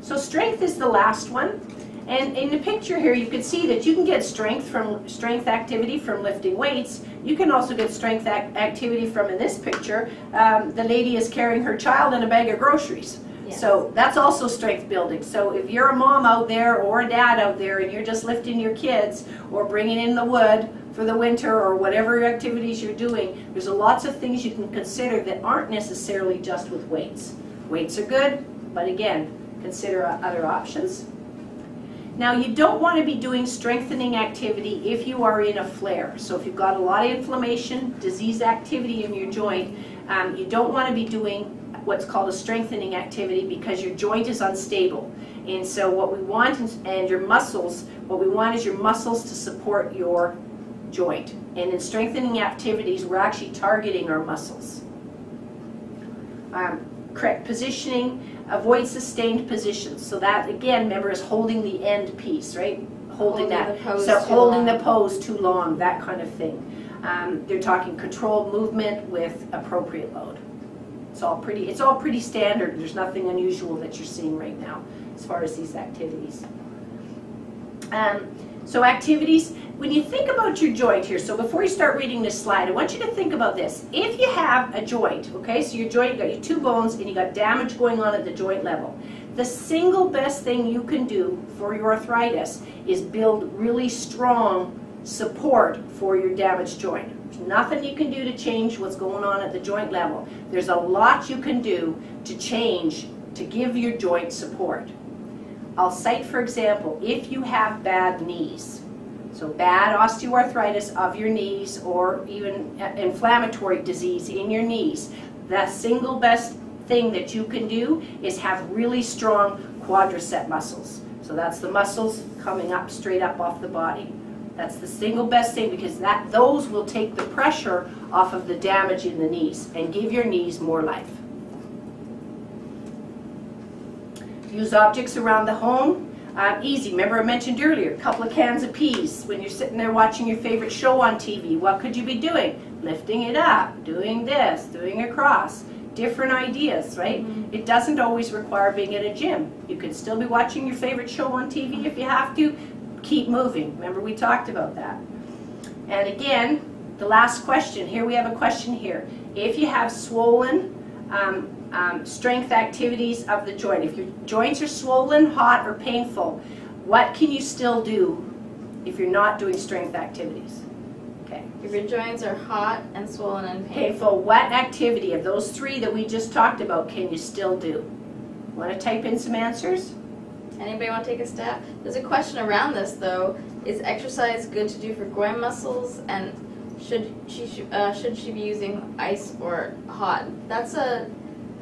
So strength is the last one. And in the picture here, you can see that you can get strength from strength activity from lifting weights. You can also get strength ac activity from, in this picture, um, the lady is carrying her child in a bag of groceries. Yes. So that's also strength building. So if you're a mom out there or a dad out there and you're just lifting your kids or bringing in the wood for the winter or whatever activities you're doing, there's lots of things you can consider that aren't necessarily just with weights. Weights are good, but again, consider other options. Now, you don't want to be doing strengthening activity if you are in a flare. So if you've got a lot of inflammation, disease activity in your joint, um, you don't want to be doing what's called a strengthening activity because your joint is unstable. And so what we want, is, and your muscles, what we want is your muscles to support your joint. And in strengthening activities, we're actually targeting our muscles. Um, Correct positioning, avoid sustained positions. So that again, remember, is holding the end piece, right? Holding, holding that, so holding long. the pose too long, that kind of thing. Um, they're talking controlled movement with appropriate load. It's all pretty. It's all pretty standard. There's nothing unusual that you're seeing right now as far as these activities. Um, so activities. When you think about your joint here, so before you start reading this slide, I want you to think about this. If you have a joint, okay, so your joint, you got your two bones and you got damage going on at the joint level. The single best thing you can do for your arthritis is build really strong support for your damaged joint. There's nothing you can do to change what's going on at the joint level. There's a lot you can do to change, to give your joint support. I'll cite, for example, if you have bad knees. So bad osteoarthritis of your knees or even inflammatory disease in your knees, the single best thing that you can do is have really strong quadricep muscles. So that's the muscles coming up straight up off the body. That's the single best thing because that those will take the pressure off of the damage in the knees and give your knees more life. Use objects around the home. Um, easy. Remember I mentioned earlier, a couple of cans of peas. When you're sitting there watching your favorite show on T V, what could you be doing? Lifting it up, doing this, doing a cross. Different ideas, right? Mm-hmm. It doesn't always require being at a gym. You can still be watching your favorite show on T V if you have to. Keep moving. Remember we talked about that. And again, the last question. Here we have a question here. If you have swollen, um, Um, strength activities of the joint. If your joints are swollen, hot, or painful, what can you still do if you're not doing strength activities? Okay. If your joints are hot and swollen and painful. Painful, what activity of those three that we just talked about can you still do? Want to type in some answers? Anybody want to take a stab? There's a question around this though. Is exercise good to do for groin muscles and should she, uh, should she be using ice or hot? That's a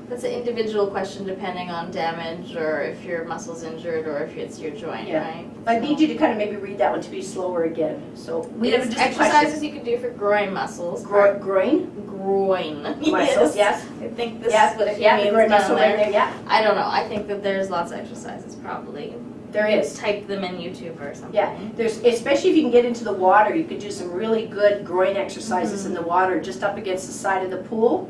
That's an individual question depending on damage or if your muscle's injured or if it's your joint, yeah. right? I so. need you to kind of maybe read that one to be slower again. So we have just exercises you can do for groin muscles. Gro groin? Groin. Muscles, yes. yes. I think this yes, is what yeah, he means the down there. There, yeah. I don't know. I think that there's lots of exercises probably. There you is. Type them in YouTube or something. Yeah, there's, especially if you can get into the water, you could do some really good groin exercises mm-hmm. in the water just up against the side of the pool.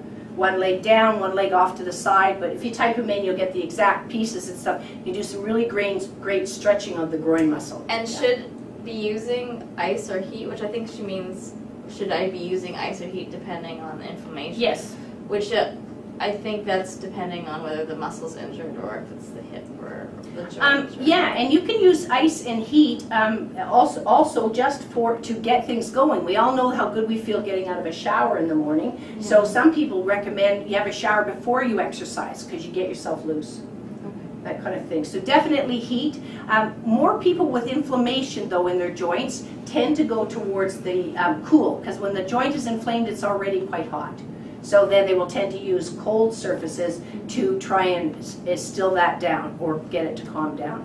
One leg down, one leg off to the side, but if you type them in, you'll get the exact pieces and stuff. You do some really great, great stretching of the groin muscle. And yeah. should be using ice or heat, which I think she means, should I be using ice or heat depending on the inflammation? Yes. Which uh, I think that's depending on whether the muscle's injured or if it's the hip or the joint. Um, yeah, and you can use ice and heat um, also, also just for to get things going. We all know how good we feel getting out of a shower in the morning. Mm-hmm. So some people recommend you have a shower before you exercise because you get yourself loose, okay. that kind of thing. So definitely heat. Um, more people with inflammation though in their joints tend to go towards the um, cool because when the joint is inflamed, it's already quite hot. So then they will tend to use cold surfaces to try and still that down or get it to calm down.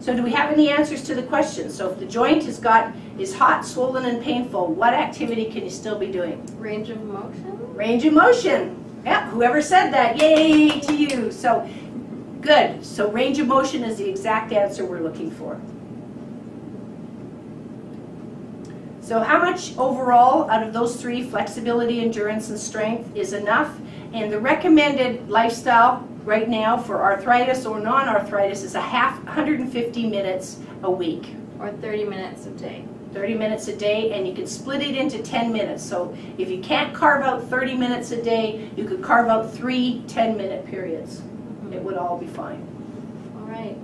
So do we have any answers to the question? So if the joint has got, is hot, swollen, and painful, what activity can you still be doing? Range of motion? Range of motion. Yeah, whoever said that, yay to you. So good. So range of motion is the exact answer we're looking for. So how much overall out of those three, flexibility, endurance, and strength, is enough? And the recommended lifestyle right now for arthritis or non-arthritis is a half, one hundred fifty minutes a week. Or thirty minutes a day. thirty minutes a day, and you can split it into ten minutes. So if you can't carve out thirty minutes a day, you could carve out three ten-minute periods. it would all be fine. All right.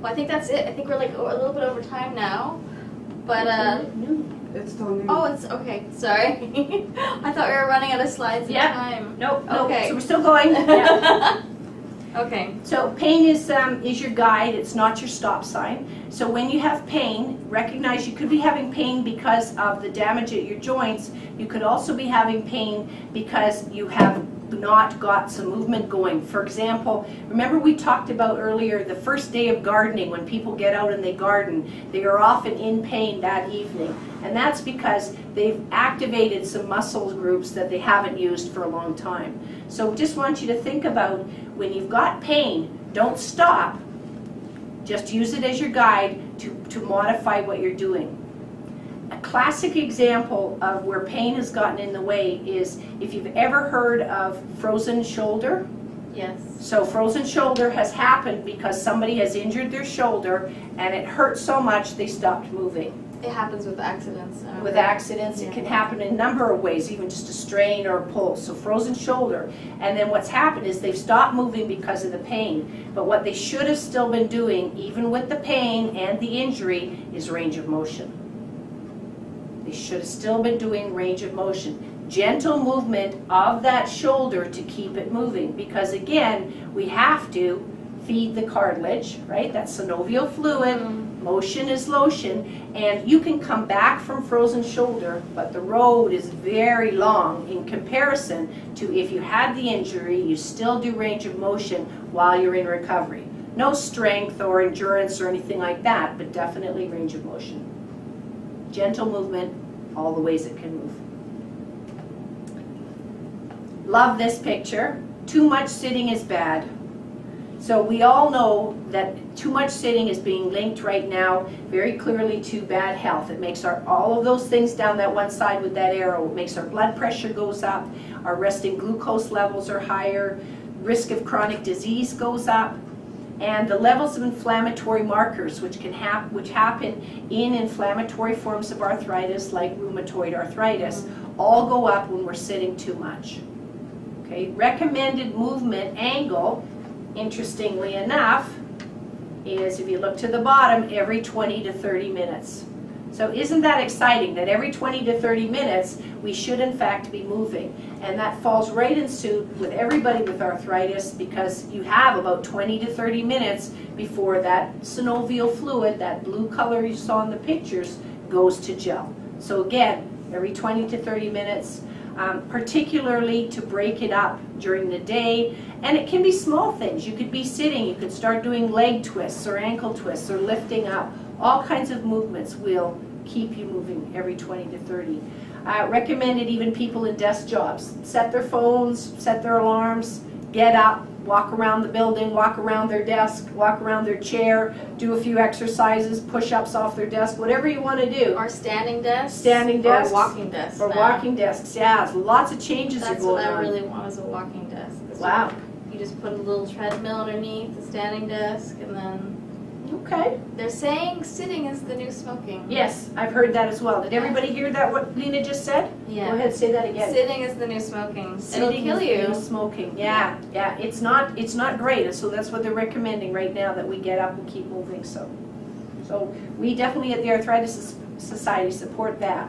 Well, I think that's it. I think we're like a little bit over time now, but uh, it's still new. Oh, it's okay. Sorry, I thought we were running out of slides. Yeah. Time. Nope. Okay. Nope. So we're still going. Yeah. Okay. So pain is um, is your guide. It's not your stop sign. So when you have pain, recognize you could be having pain because of the damage at your joints. You could also be having pain because you have not got some movement going. For example, remember we talked about earlier the first day of gardening, when people get out and they garden, they are often in pain that evening. And that's because they've activated some muscle groups that they haven't used for a long time. So just want you to think about when you've got pain, don't stop. Just use it as your guide to, to modify what you're doing. A classic example of where pain has gotten in the way is if you've ever heard of frozen shoulder. Yes. So frozen shoulder has happened because somebody has injured their shoulder and it hurt so much they stopped moving. It happens with accidents. Um, with accidents, yeah. It can happen in a number of ways, even just a strain or a pull. So frozen shoulder. And then what's happened is they've stopped moving because of the pain. But what they should have still been doing, even with the pain and the injury, is range of motion. They should have still been doing range of motion. Gentle movement of that shoulder to keep it moving. Because again, we have to feed the cartilage, right? That's synovial fluid. Mm-hmm. Motion is lotion. And you can come back from frozen shoulder, but the road is very long in comparison to if you had the injury, you still do range of motion while you're in recovery. No strength or endurance or anything like that, but definitely range of motion. Gentle movement, all the ways it can move. Love this picture. Too much sitting is bad. So we all know that too much sitting is being linked right now very clearly to bad health. It makes our, all of those things down that one side with that arrow. It makes our blood pressure goes up, our resting glucose levels are higher, risk of chronic disease goes up. And the levels of inflammatory markers which can hap which happen in inflammatory forms of arthritis like rheumatoid arthritis all go up when we're sitting too much. Okay, recommended movement angle, interestingly enough, is if you look to the bottom, every twenty to thirty minutes. So isn't that exciting that every twenty to thirty minutes we should in fact be moving? And that falls right in suit with everybody with arthritis because you have about twenty to thirty minutes before that synovial fluid, that blue color you saw in the pictures, goes to gel. So again, every twenty to thirty minutes, um, particularly to break it up during the day. And it can be small things. You could be sitting, you could start doing leg twists or ankle twists or lifting up. All kinds of movements will keep you moving every twenty to thirty. Uh, recommended even people in desk jobs. Set their phones, set their alarms, get up, walk around the building, walk around their desk, walk around their chair, do a few exercises, push-ups off their desk, whatever you want to do. Or standing desks. Standing desks. Or walking desks. Or walking desks, yeah. Lots of changes are going on. That's what I really want was a walking desk. Wow. You just put a little treadmill underneath the standing desk and then... Okay. They're saying sitting is the new smoking. Yes, I've heard that as well. Did everybody hear that, what Lena just said? Yeah. Go ahead, say that again. Sitting is the new smoking. It'll kill you. Sitting is the new smoking. Yeah, yeah. It's not, it's not great, so that's what they're recommending right now, that we get up and keep moving. So, so we definitely at the Arthritis Society support that.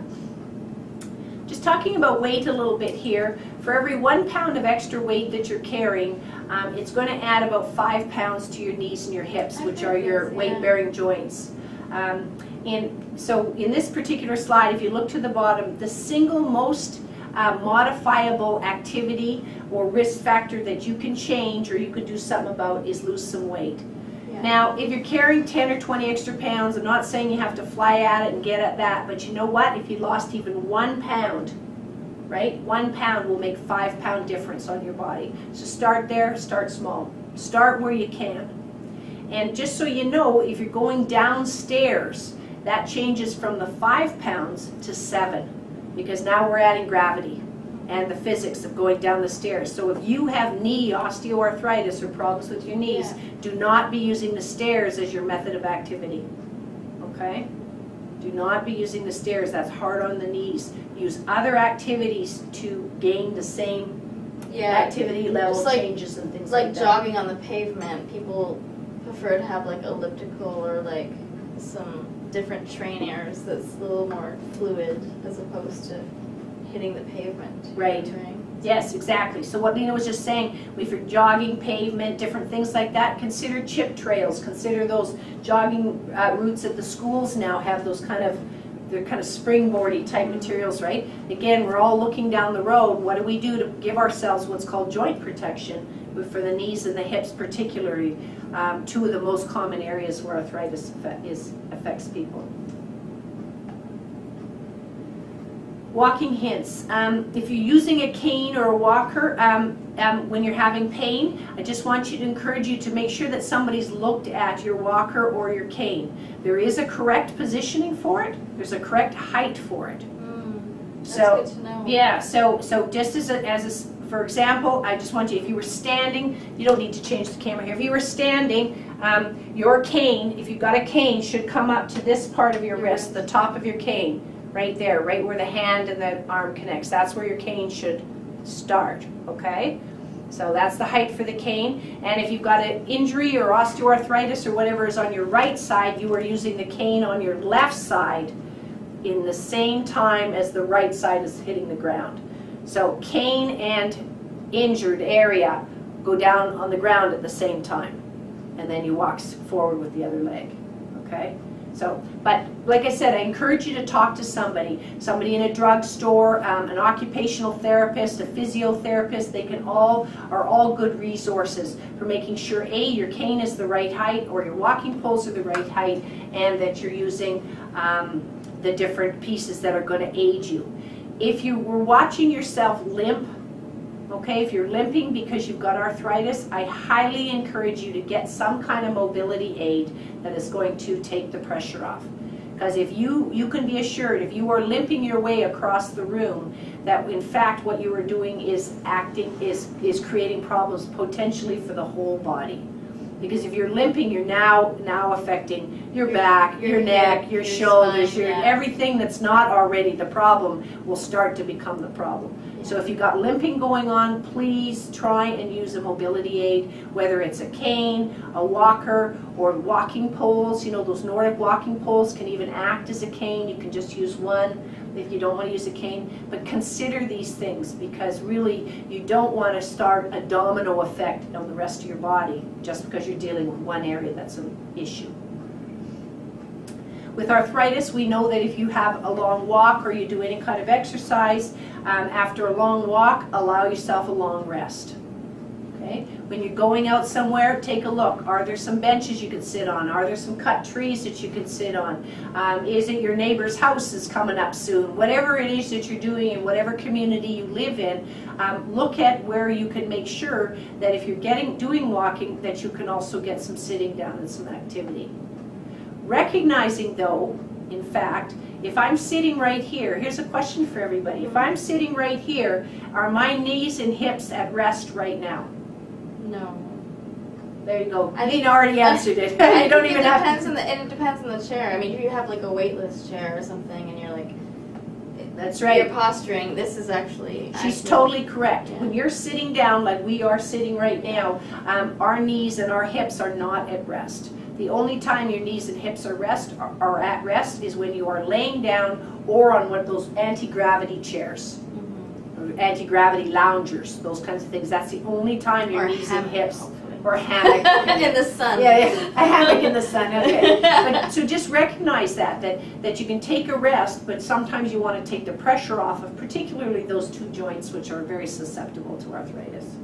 Just talking about weight a little bit here. For every one pound of extra weight that you're carrying, um, it's going to add about five pounds to your knees and your hips, which are your weight-bearing joints. Um, and so in this particular slide, if you look to the bottom, the single most uh, modifiable activity or risk factor that you can change or you could do something about is lose some weight. Now, if you're carrying ten or twenty extra pounds, I'm not saying you have to fly at it and get at that, but you know what? If you lost even one pound, right? One pound will make five pound difference on your body. So start there, start small. Start where you can. And just so you know, if you're going downstairs, that changes from the five pounds to seven, because now we're adding gravity and the physics of going down the stairs. So if you have knee osteoarthritis or problems with your knees, yeah. do not be using the stairs as your method of activity, okay? Do not be using the stairs, that's hard on the knees. Use other activities to gain the same yeah, activity level like, changes and things like, like that. Like jogging on the pavement, people prefer to have like elliptical or like some different train airs that's a little more fluid as opposed to hitting the pavement. Right. Right. Yes, exactly. So what Lena was just saying, if you're jogging, pavement, different things like that, consider chip trails. Consider those jogging uh, routes at the schools now have those kind of, they're kind of springboardy type materials, right? Again, we're all looking down the road. What do we do to give ourselves what's called joint protection for the knees and the hips particularly, um, two of the most common areas where arthritis effect is, affects people. Walking hints. Um, if you're using a cane or a walker um, um, when you're having pain, I just want you to encourage you to make sure that somebody's looked at your walker or your cane. There is a correct positioning for it. There's a correct height for it. Mm, that's so good to know. Yeah. So so just as a, as a, for example, I just want you. If you were standing, you don't need to change the camera here. If you were standing, um, your cane, if you've got a cane, should come up to this part of your wrist, the top of your cane. Right there, right where the hand and the arm connects. That's where your cane should start, okay? So that's the height for the cane. And if you've got an injury or osteoarthritis or whatever is on your right side, you are using the cane on your left side in the same time as the right side is hitting the ground. So cane and injured area go down on the ground at the same time. And then you walk forward with the other leg, okay? So, but like I said, I encourage you to talk to somebody, somebody in a drugstore, um, an occupational therapist, a physiotherapist. They can all are all good resources for making sure A, your cane is the right height or your walking poles are the right height, and that you're using um, the different pieces that are going to aid you. If you were watching yourself limp, okay, if you're limping because you've got arthritis, I highly encourage you to get some kind of mobility aid that is going to take the pressure off. Because if you, you can be assured, if you are limping your way across the room, that in fact what you are doing is acting, is, is creating problems potentially for the whole body. Because if you're limping, you're now now affecting your, your back, your, your neck, neck, your, your shoulders, spine, your yeah. everything that's not already the problem will start to become the problem. Yeah. So if you've got limping going on, please try and use a mobility aid, whether it's a cane, a walker, or walking poles. You know, those Nordic walking poles can even act as a cane. You can just use one if you don't want to use a cane. But consider these things, because really you don't want to start a domino effect on the rest of your body just because you're dealing with one area that's an issue. With arthritis, we know that if you have a long walk or you do any kind of exercise, um, after a long walk, allow yourself a long rest. Okay? When you're going out somewhere, take a look. Are there some benches you can sit on? Are there some cut trees that you can sit on? Um, is it your neighbor's house is coming up soon? Whatever it is that you're doing in whatever community you live in, um, look at where you can make sure that if you're getting doing walking, that you can also get some sitting down and some activity. Recognizing though, in fact, if I'm sitting right here, here's a question for everybody. If I'm sitting right here, are my knees and hips at rest right now? No. There you go. I mean, Lena already answered it. I don't even have. Depends on the, and it depends on the chair. I mean, if you have like a weightless chair or something, and you're like, it, that's right. You're posturing. This is actually. She's actually, totally correct. Yeah. When you're sitting down, like we are sitting right now, um, our knees and our hips are not at rest. The only time your knees and hips are rest are, are at rest is when you are laying down or on one of those anti-gravity chairs. Anti-gravity loungers, those kinds of things. That's the only time your or knees hammock, and hips, hopefully. Or hammock in the sun. Yeah, yeah, a hammock in the sun. Okay. But, so just recognize that that that you can take a rest, but sometimes you want to take the pressure off of particularly those two joints, which are very susceptible to arthritis.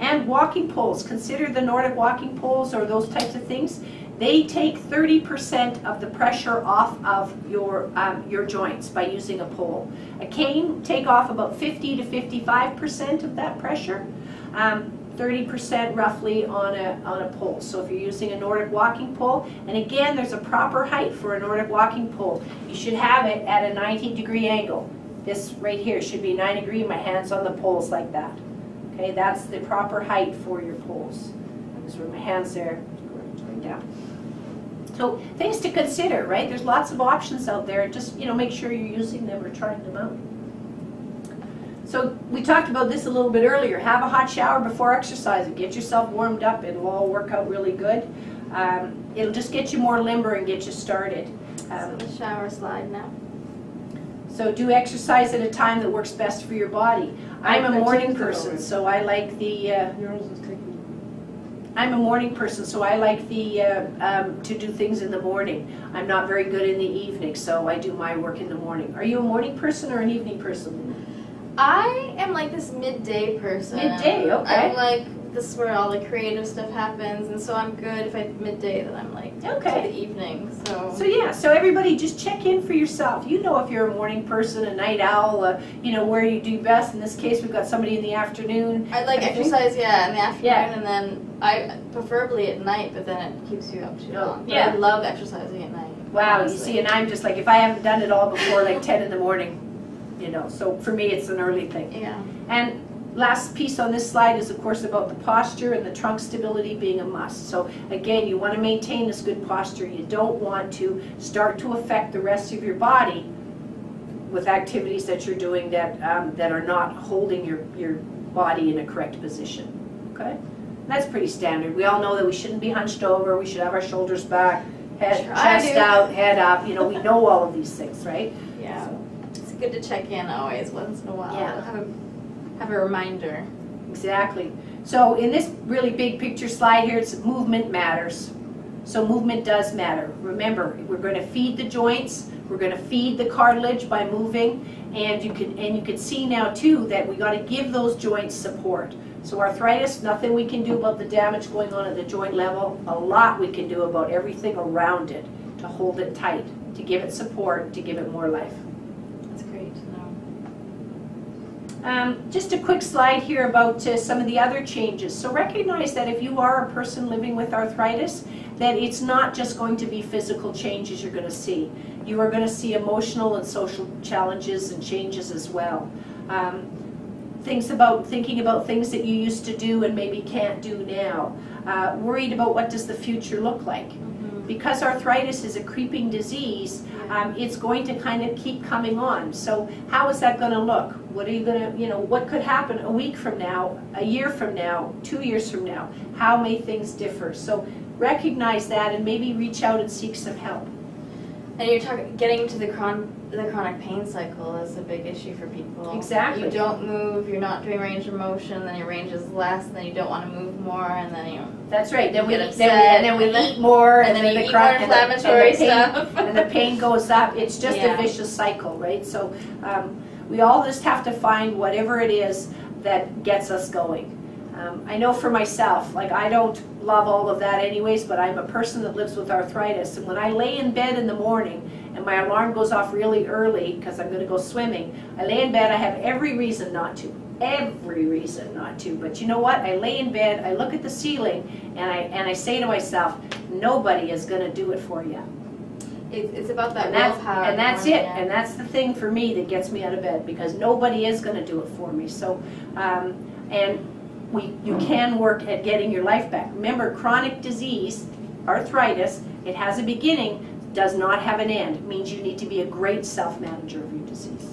And walking poles. Consider the Nordic walking poles or those types of things. They take thirty percent of the pressure off of your, um, your joints by using a pole. A cane take off about fifty to fifty-five percent of that pressure, um, thirty percent roughly on a, on a pole. So if you're using a Nordic walking pole, and again there's a proper height for a Nordic walking pole. You should have it at a ninety degree angle. This right here should be ninety degree, my hand's on the poles like that. Okay, that's the proper height for your poles. Those were my hands there. Yeah. So things to consider, right? There's lots of options out there. Just, you know, make sure you're using them or trying them out. So we talked about this a little bit earlier. Have a hot shower before exercising. Get yourself warmed up. It'll all work out really good. Um, it'll just get you more limber and get you started. Um, so the shower slide now. So do exercise at a time that works best for your body. I'm a morning person, so I like the. Uh, I'm a morning person, so I like the uh, um, to do things in the morning. I'm not very good in the evening, so I do my work in the morning. Are you a morning person or an evening person? I am like this midday person. Midday, okay. I'm like, this is where all the creative stuff happens, and so I'm good if I midday, then I'm like, okay, to the evening. So. so yeah, so everybody just check in for yourself. You know if you're a morning person, a night owl, uh, you know where you do best. In this case, we've got somebody in the afternoon. I like I exercise, think, yeah, in the afternoon, yeah. And then I preferably at night, but then it keeps you up too long. Yeah. I love exercising at night. Wow, honestly. You see, and I'm just like, if I haven't done it all before like ten in the morning, you know, so for me it's an early thing. Yeah. And last piece on this slide is of course about the posture and the trunk stability being a must. So again, you want to maintain this good posture. You don't want to start to affect the rest of your body with activities that you're doing that um, that are not holding your, your body in a correct position. Okay? And that's pretty standard. We all know that we shouldn't be hunched over, we should have our shoulders back, head, sure, chest out, head up, you know, we know all of these things, right? Yeah. So, good to check in always once in a while. Yeah. Have a, have a reminder. Exactly. So in this really big picture slide here, it's movement matters. So movement does matter. Remember, we're going to feed the joints, we're going to feed the cartilage by moving, and you can and you can see now too that we got to give those joints support. So arthritis, nothing we can do about the damage going on at the joint level. A lot we can do about everything around it to hold it tight, to give it support, to give it more life. Um, just a quick slide here about uh, some of the other changes. So recognize that if you are a person living with arthritis, that it's not just going to be physical changes you're going to see. You are going to see emotional and social challenges and changes as well. Um, things about thinking about things that you used to do and maybe can't do now. Uh, worried about what does the future look like. Because arthritis is a creeping disease, um, it's going to kind of keep coming on. So how is that going to look? What are you going to, you know, what could happen a week from now, a year from now, two years from now? How may things differ? So recognize that and maybe reach out and seek some help. And you're talking getting to the chron the chronic pain cycle is a big issue for people. Exactly. You don't move, you're not doing range of motion, then your range is less, and then you don't want to move more, and then you. That's right. Then we, upset, then we and then we eat more, and, and then, then you the eat more inflammatory and the pain, stuff, and the pain goes up. It's just yeah. a vicious cycle, right? So um, we all just have to find whatever it is that gets us going. Um, I know for myself, like I don't. love all of that anyways, but I'm a person that lives with arthritis, and when I lay in bed in the morning and my alarm goes off really early because I'm going to go swimming, I lay in bed, I have every reason not to, every reason not to, but you know what, I lay in bed, I look at the ceiling, and I and I say to myself, nobody is going to do it for you. It's about that willpower. And that's it, and that's the thing for me that gets me out of bed, because nobody is going to do it for me. So, um, and We, you can work at getting your life back. Remember, chronic disease, arthritis, it has a beginning, does not have an end. It means you need to be a great self-manager of your disease.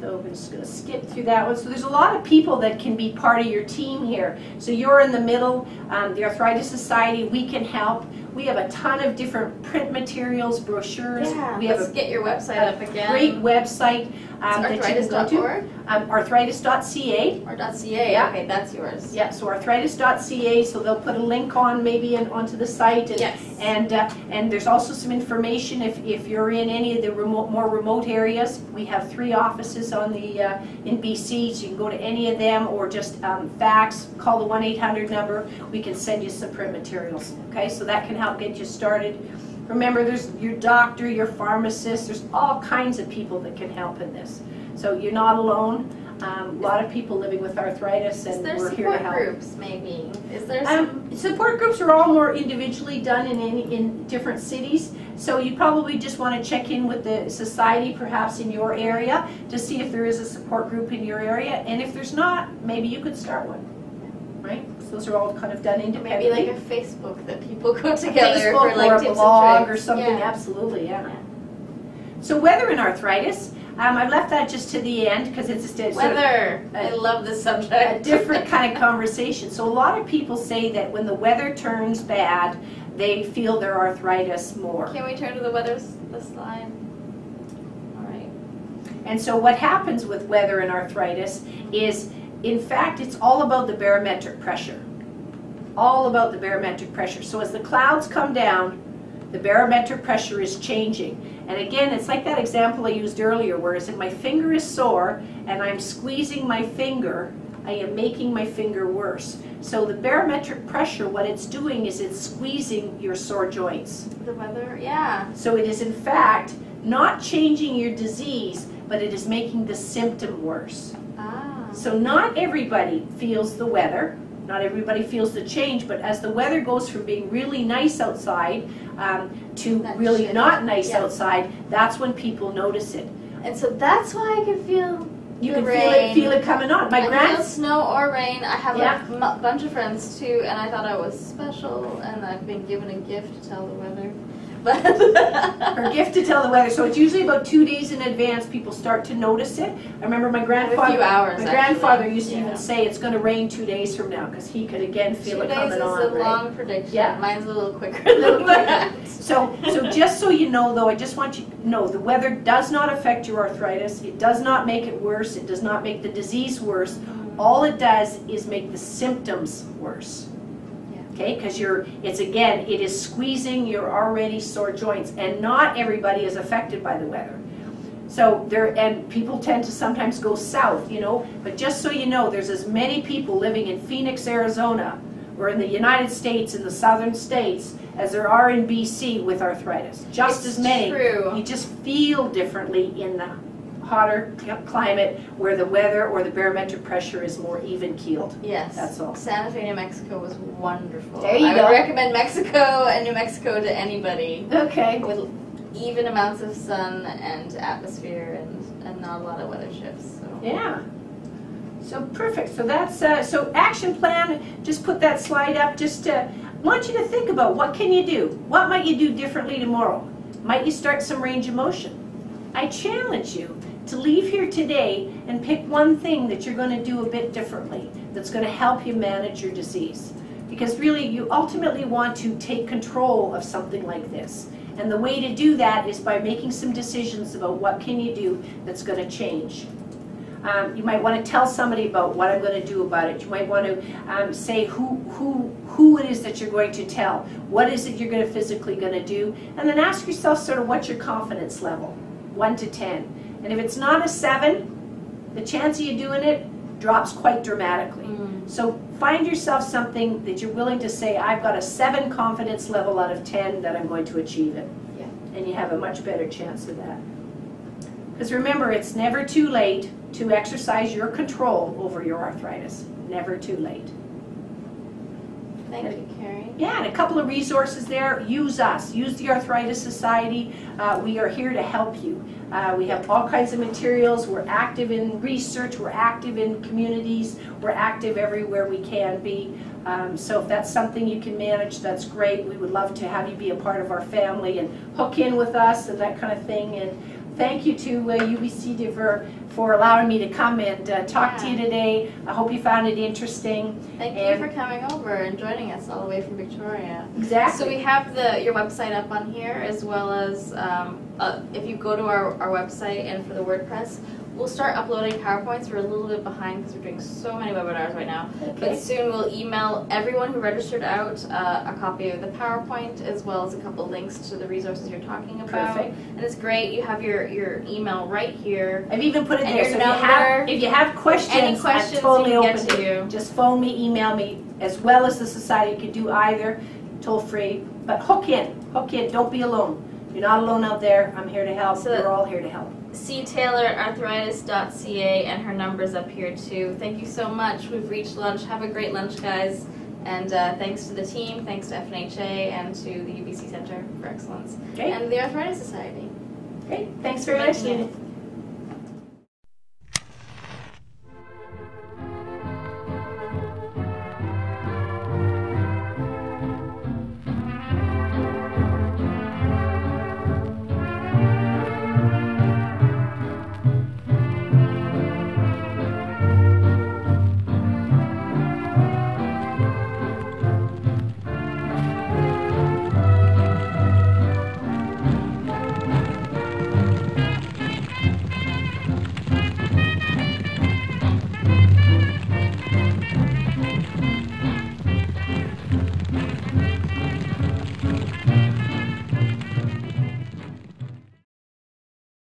So I'm just going to skip through that one. So there's a lot of people that can be part of your team here. So you're in the middle, um, the Arthritis Society, we can help. We have a ton of different print materials, brochures. Yeah, we have let's a, get your website up again. Great website. Um, arthritis dot org? Um, arthritis dot C A. Or .ca, yeah. Okay, that's yours. Yeah, so arthritis dot C A, so they'll put a link on maybe and onto the site. And, yes. And, uh, and there's also some information if, if you're in any of the remote, more remote areas. We have three offices on the uh, in B C, so you can go to any of them or just um, fax, call the one eight hundred number. We can send you some print materials, okay? So that can help get you started. Remember, there's your doctor, your pharmacist, there's all kinds of people that can help in this. So you're not alone. Um, a lot of people living with arthritis, and we're here to help. Is there support groups, maybe? Is there some um, support groups are all more individually done in, in, in different cities. So you probably just want to check in with the society, perhaps in your area, to see if there is a support group in your area. And if there's not, maybe you could start one. Right? So those are all kind of done independently. Maybe like a Facebook that people go together for, like, or a blog or something. Yeah. Absolutely, yeah. yeah. So whether in arthritis, Um, I've left that just to the end because it's a weather. Sort of, uh, I love this subject. A different kind of conversation. So a lot of people say that when the weather turns bad, they feel their arthritis more. Can we turn to the weather slide? All right. And so what happens with weather and arthritis is, in fact, it's all about the barometric pressure. All about the barometric pressure. So as the clouds come down, the barometric pressure is changing. And again, it's like that example I used earlier, where is it my finger is sore and I'm squeezing my finger, I am making my finger worse. So the barometric pressure, what it's doing is it's squeezing your sore joints. The weather, yeah. So it is in fact not changing your disease, but it is making the symptom worse. Ah. So not everybody feels the weather. Not everybody feels the change, but as the weather goes from being really nice outside um, to that really shit. not nice yeah. outside, that's when people notice it. And so that's why I can feel you the can rain. feel it, feel it coming on. My I grand feel snow or rain. I have yeah. a m bunch of friends too, and I thought I was special, and I've been given a gift to tell the weather. Her gift to tell the weather. So it's usually about two days in advance people start to notice it. I remember my grandfather. A few hours, my grandfather used to yeah. even say it's going to rain two days from now because he could again feel two it coming on. Two days is a right? long prediction. Yeah. Mine's a little quicker than that. So, so just so you know, though, I just want you to know the weather does not affect your arthritis. It does not make it worse. It does not make the disease worse. All it does is make the symptoms worse. Okay, because you're, it's again, it is squeezing your already sore joints, and not everybody is affected by the weather. So there, and people tend to sometimes go south, you know, but just so you know, there's as many people living in Phoenix, Arizona, or in the United States, in the southern states, as there are in B C with arthritis. Just it's as many. True. You just feel differently in the hotter climate where the weather or the barometric pressure is more even keeled. Yes. That's all. Santa Fe, New Mexico was wonderful. There you I go. would recommend Mexico and New Mexico to anybody. Okay. With even amounts of sun and atmosphere and, and not a lot of weather shifts. So. Yeah. So perfect. So that's, uh, so action plan, just put that slide up just to, I want you to think about what can you do? What might you do differently tomorrow? Might you start some range of motion? I challenge you to leave here today and pick one thing that you're going to do a bit differently that's going to help you manage your disease. Because really, you ultimately want to take control of something like this. And the way to do that is by making some decisions about what can you do that's going to change. Um, you might want to tell somebody about what I'm going to do about it. You might want to um, say who, who, who it is that you're going to tell. What is it you're going to physically going to do? And then ask yourself sort of what's your confidence level, one to ten. And if it's not a seven, the chance of you doing it drops quite dramatically. Mm. So find yourself something that you're willing to say, I've got a seven confidence level out of ten that I'm going to achieve it. Yeah. And you have a much better chance of that. Because remember, it's never too late to exercise your control over your arthritis. Never too late. Thank you, Cari. Yeah, and a couple of resources there. Use us. Use the Arthritis Society. Uh, we are here to help you. Uh, we have all kinds of materials. We're active in research. We're active in communities. We're active everywhere we can be. Um, so if that's something you can manage, that's great. We would love to have you be a part of our family and hook in with us and that kind of thing. And thank you to uh, U B C Diver for allowing me to come and uh, talk yeah. to you today. I hope you found it interesting. Thank and you for coming over and joining us all the way from Victoria. Exactly. So we have the your website up on here, as well as um, uh, if you go to our, our website and for the WordPress, we'll start uploading PowerPoints. We're a little bit behind because we're doing so many webinars right now. Okay. But soon we'll email everyone who registered out uh, a copy of the PowerPoint, as well as a couple links to the resources you're talking about. Perfect. And it's great. You have your, your email right here. I've even put it there. So if, you have, if you have questions, any questions I'm totally you open to you. Just phone me, email me, as well as the society. You can do either, toll free. But hook in. Hook in. Don't be alone. You're not alone out there. I'm here to help. So we're all here to help. C. Taylor, arthritis dot C A, and her number's up here too. Thank you so much. We've reached lunch. Have a great lunch, guys. And uh, thanks to the team, thanks to F N H A, and to the U B C Center for Excellence. Okay. And the Arthritis Society. Great. Thanks, thanks for listening.